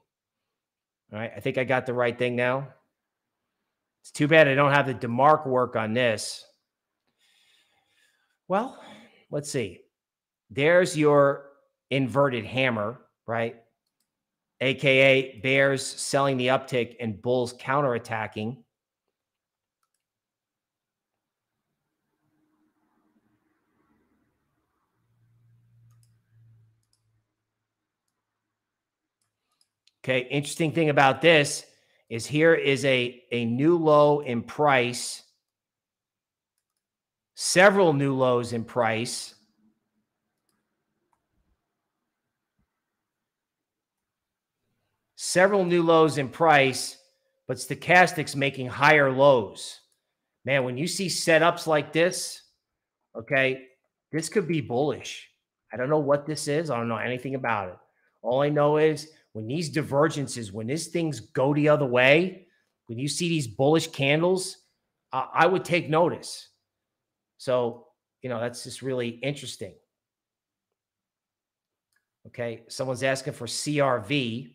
All right, I think I got the right thing now. It's too bad I don't have the DeMark work on this. Well, let's see. There's your inverted hammer, right? AKA bears selling the uptick and bulls counterattacking. Okay, interesting thing about this is here is a new low in price, several new lows in price. Several new lows in price, but stochastics making higher lows. Man, when you see setups like this, okay, this could be bullish. I don't know what this is. I don't know anything about it. All I know is, when these divergences, when these things go the other way, when you see these bullish candles, I would take notice. So, you know, that's just really interesting. Okay, someone's asking for CRV.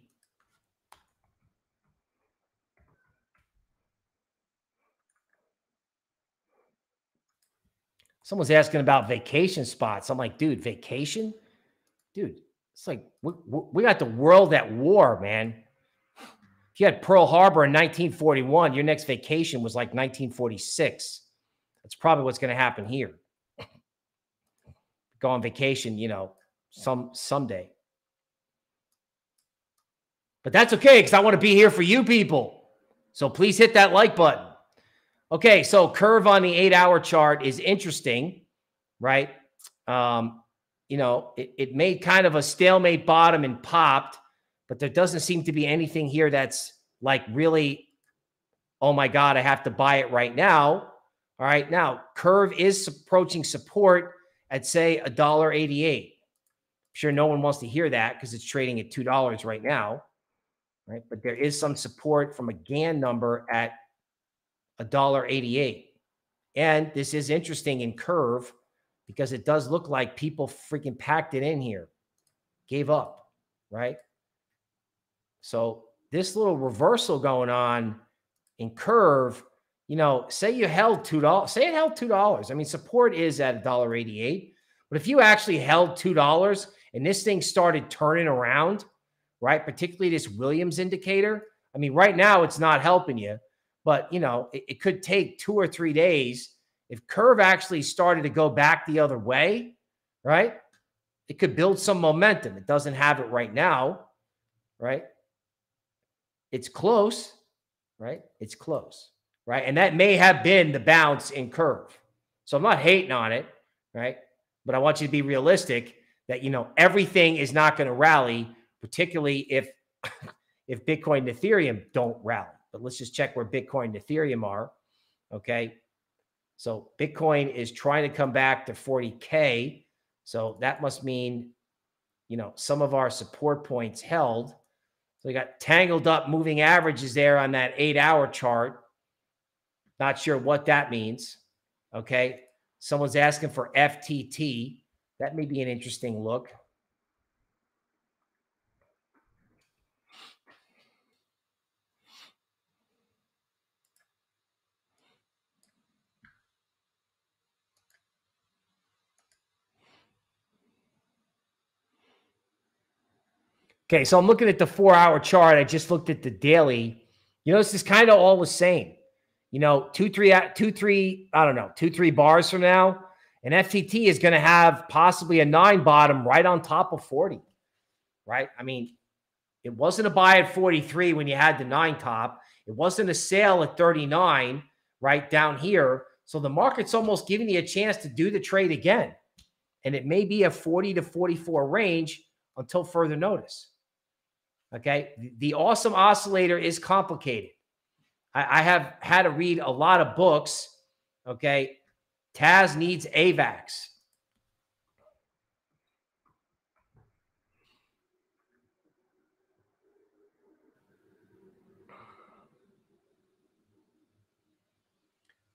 Someone's asking about vacation spots. I'm like, dude, vacation? Dude. It's like, we got the world at war, man. If you had Pearl Harbor in 1941, your next vacation was like 1946. That's probably what's going to happen here. Go on vacation, you know, someday. But that's okay, because I want to be here for you people. So please hit that like button. Okay, so Curve on the 8-hour chart is interesting, right? You know, it made kind of a stalemate bottom and popped, but there doesn't seem to be anything here that's like really, oh my God, I have to buy it right now. All right, now Curve is approaching support at, say, $1.88. I'm sure no one wants to hear that because it's trading at $2 right now, right? But there is some support from a GAN number at $1.88. And this is interesting in Curve because it does look like people freaking packed it in here, gave up, right? So this little reversal going on in Curve, you know, say you held $2, say it held $2. I mean, support is at $1.88, but if you actually held $2 and this thing started turning around, right? Particularly this Williams indicator. I mean, right now it's not helping you, but you know, it could take 2 or 3 days. If Curve actually started to go back the other way, right? It could build some momentum. It doesn't have it right now, right? It's close, right? It's close. Right. And that may have been the bounce in Curve. So I'm not hating on it. Right. But I want you to be realistic that, you know, everything is not going to rally, particularly if Bitcoin and Ethereum don't rally. But let's just check where Bitcoin and Ethereum are. Okay. So Bitcoin is trying to come back to 40K. So that must mean, you know, some of our support points held. So we got tangled up moving averages there on that 8-hour chart. Not sure what that means. Okay. Someone's asking for FTT. That may be an interesting look. Okay. So I'm looking at the 4-hour chart. I just looked at the daily. You know, this is kind of all the same. You know, two, three bars from now, an FTT is going to have possibly a 9 bottom right on top of 40, right? I mean, it wasn't a buy at 43 when you had the 9 top. It wasn't a sale at 39 right down here. So the market's almost giving you a chance to do the trade again. And it may be a 40 to 44 range until further notice. Okay. The awesome oscillator is complicated. I have had to read a lot of books. Okay. Taz needs AVAX.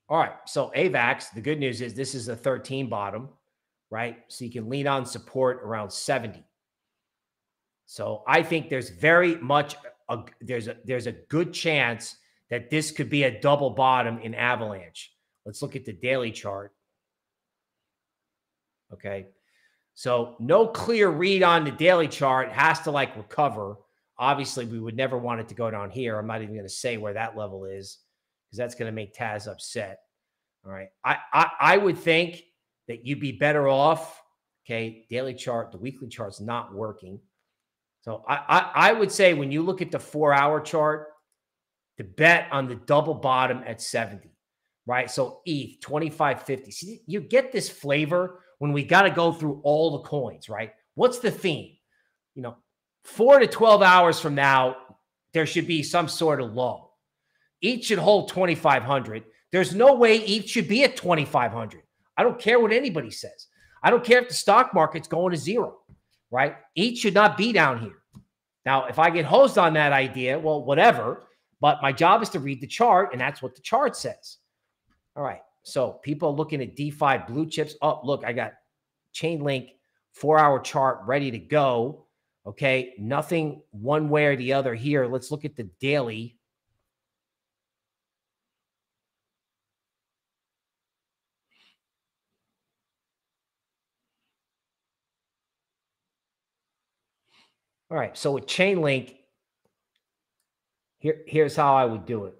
All right. So AVAX, the good news is this is a 13 bottom, right? So you can lean on support around 70. So I think there's very much, there's a good chance that this could be a double bottom in Avalanche. Let's look at the daily chart. Okay. So no clear read on the daily chart. It has to like recover. Obviously we would never want it to go down here. I'm not even going to say where that level is because that's going to make Taz upset. All right. I would think that you'd be better off. Okay. Daily chart, the weekly chart's not working. So I would say when you look at the 4-hour chart, to bet on the double bottom at 70, right? So ETH, 2550. See, you get this flavor when we got to go through all the coins, right? What's the theme? You know, 4 to 12 hours from now, there should be some sort of low. ETH should hold 2,500. There's no way ETH should be at 2,500. I don't care what anybody says. I don't care if the stock market's going to 0, right? ETH should not be down here. Now, if I get hosed on that idea, well, whatever. But my job is to read the chart, and that's what the chart says. All right. So people are looking at DeFi blue chips. Oh, look, I got Chainlink 4-hour chart ready to go. Okay. Nothing one way or the other here. Let's look at the daily. All right. So with Chainlink, here's how I would do it.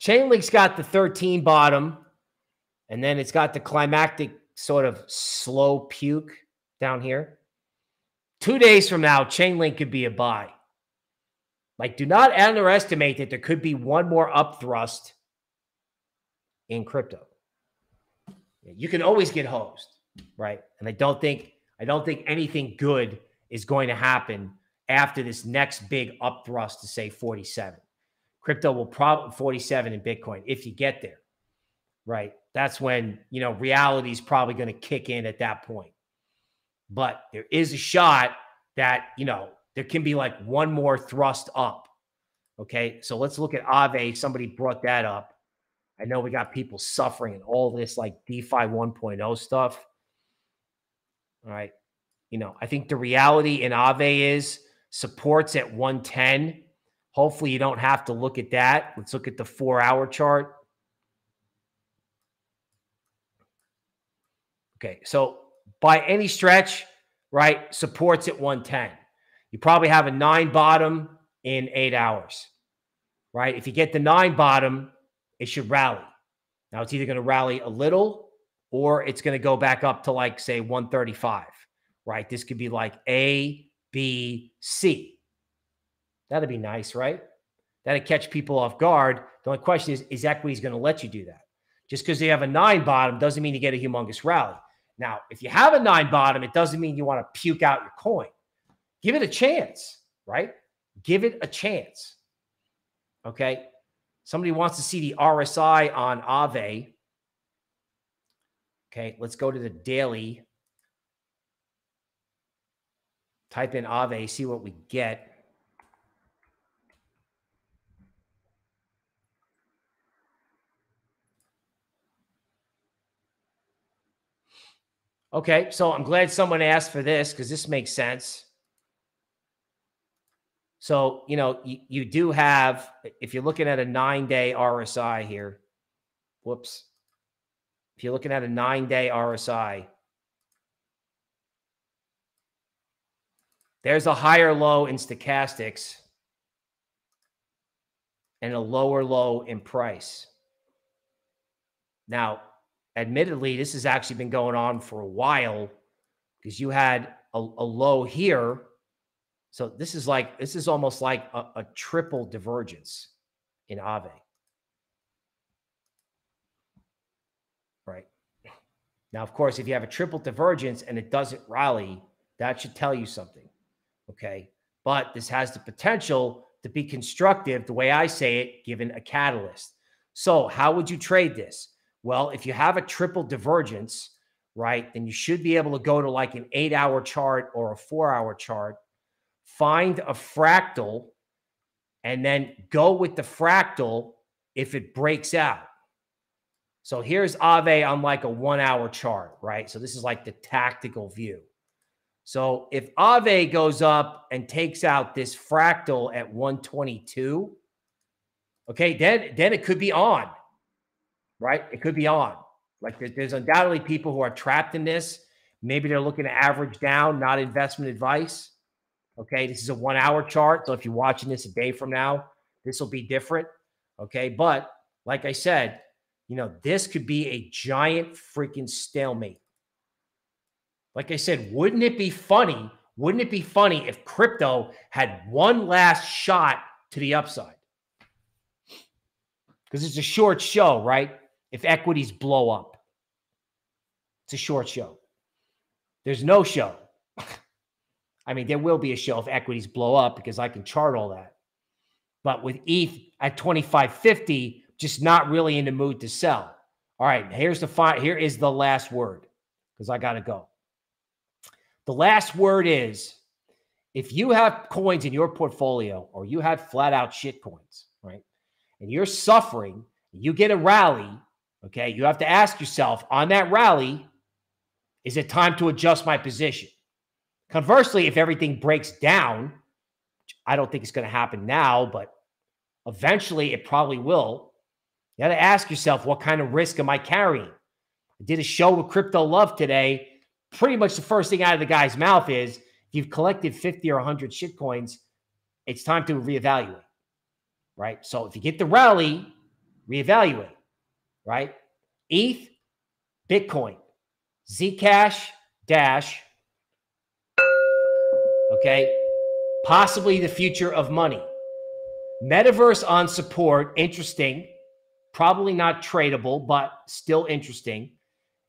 Chainlink's got the 13 bottom, and then it's got the climactic sort of slow puke down here. 2 days from now, Chainlink could be a buy. Like, do not underestimate that there could be one more upthrust in crypto. You can always get hosed, right? And I don't think anything good is going to happen after this next big upthrust to say 47. Crypto will probably 47 in Bitcoin if you get there, right? That's when, you know, reality is probably going to kick in at that point. But there is a shot that, you know, there can be like one more thrust up. Okay. So let's look at Aave. Somebody brought that up. I know we got people suffering and all this like DeFi 1.0 stuff. All right. You know, I think the reality in Aave is supports at 110. Hopefully you don't have to look at that. Let's look at the 4-hour chart. Okay. So by any stretch, right? Supports at 110. You probably have a 9 bottom in 8 hours, right? If you get the 9 bottom, it should rally. Now it's either going to rally a little or it's going to go back up to like, say, 135, right? This could be like A, B, C. That'd be nice, right? That'd catch people off guard. The only question is equities going to let you do that? Just because they have a 9 bottom doesn't mean you get a humongous rally. Now, if you have a 9 bottom, it doesn't mean you want to puke out your coin. Give it a chance, right? Give it a chance. Okay. Somebody wants to see the RSI on Aave. Okay. Let's go to the daily. Type in Aave, see what we get. Okay. So I'm glad someone asked for this because this makes sense. So, you know, you do have, if you're looking at a 9-day RSI here, whoops. If you're looking at a 9-day RSI, there's a higher low in stochastics and a lower low in price. Now, admittedly, this has actually been going on for a while because you had a low here. So this is like, this is almost like a triple divergence in Aave. Right. Now, of course, if you have a triple divergence and it doesn't rally, that should tell you something. Okay. But this has the potential to be constructive, the way I say it, given a catalyst. So how would you trade this? Well, if you have a triple divergence, right, then you should be able to go to like an 8-hour chart or a 4-hour chart. Find a fractal and then go with the fractal if it breaks out. So here's Aave on like a 1-hour chart, right? So this is like the tactical view. So if Aave goes up and takes out this fractal at 122, okay, then it could be on, right? It could be on. Like there's undoubtedly people who are trapped in this. Maybe they're looking to average down, not investment advice. Okay, this is a 1-hour chart. So if you're watching this a day from now, this will be different. Okay, but like I said, you know, this could be a giant freaking stalemate. Like I said, wouldn't it be funny? Wouldn't it be funny if crypto had one last shot to the upside? Because it's a short show, right? If equities blow up, it's a short show. There's no show. I mean, there will be a show if equities blow up because I can chart all that. But with ETH at 25.50, just not really in the mood to sell. All right, here's the fine. Here is the last word because I got to go. The last word is if you have coins in your portfolio or you have flat out shit coins, right? And you're suffering, you get a rally, okay? You have to ask yourself on that rally, is it time to adjust my position? Conversely, if everything breaks down, which I don't think it's going to happen now, but eventually it probably will. You got to ask yourself, what kind of risk am I carrying? I did a show with Crypto Love today. Pretty much the first thing out of the guy's mouth is, if you've collected 50 or 100 shitcoins, it's time to reevaluate, right? So if you get the rally, reevaluate, right? ETH, Bitcoin, Zcash, Dash, okay, possibly the future of money. Metaverse on support, interesting. Probably not tradable, but still interesting.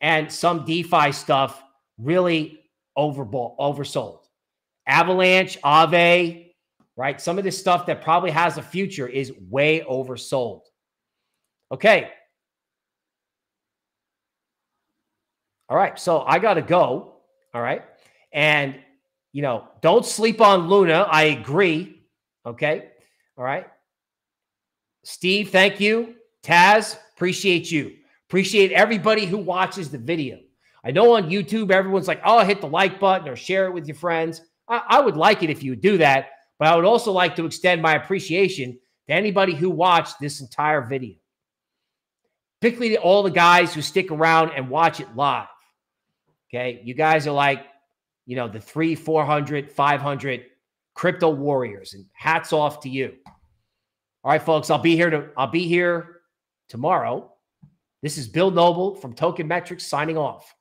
And some DeFi stuff really oversold. Avalanche, Aave, right? Some of this stuff that probably has a future is way oversold. Okay. All right. So I got to go. All right. And, you know, don't sleep on Luna. I agree. Okay. All right. Steve, thank you. Taz, appreciate you. Appreciate everybody who watches the video. I know on YouTube, everyone's like, oh, hit the like button or share it with your friends. I would like it if you would do that, but I would also like to extend my appreciation to anybody who watched this entire video, particularly to all the guys who stick around and watch it live. Okay. You guys are like, you know, the 300, 400, 500 crypto warriors, and hats off to you. All right, folks, I'll be here tomorrow. This is Bill Noble from Token Metrics signing off.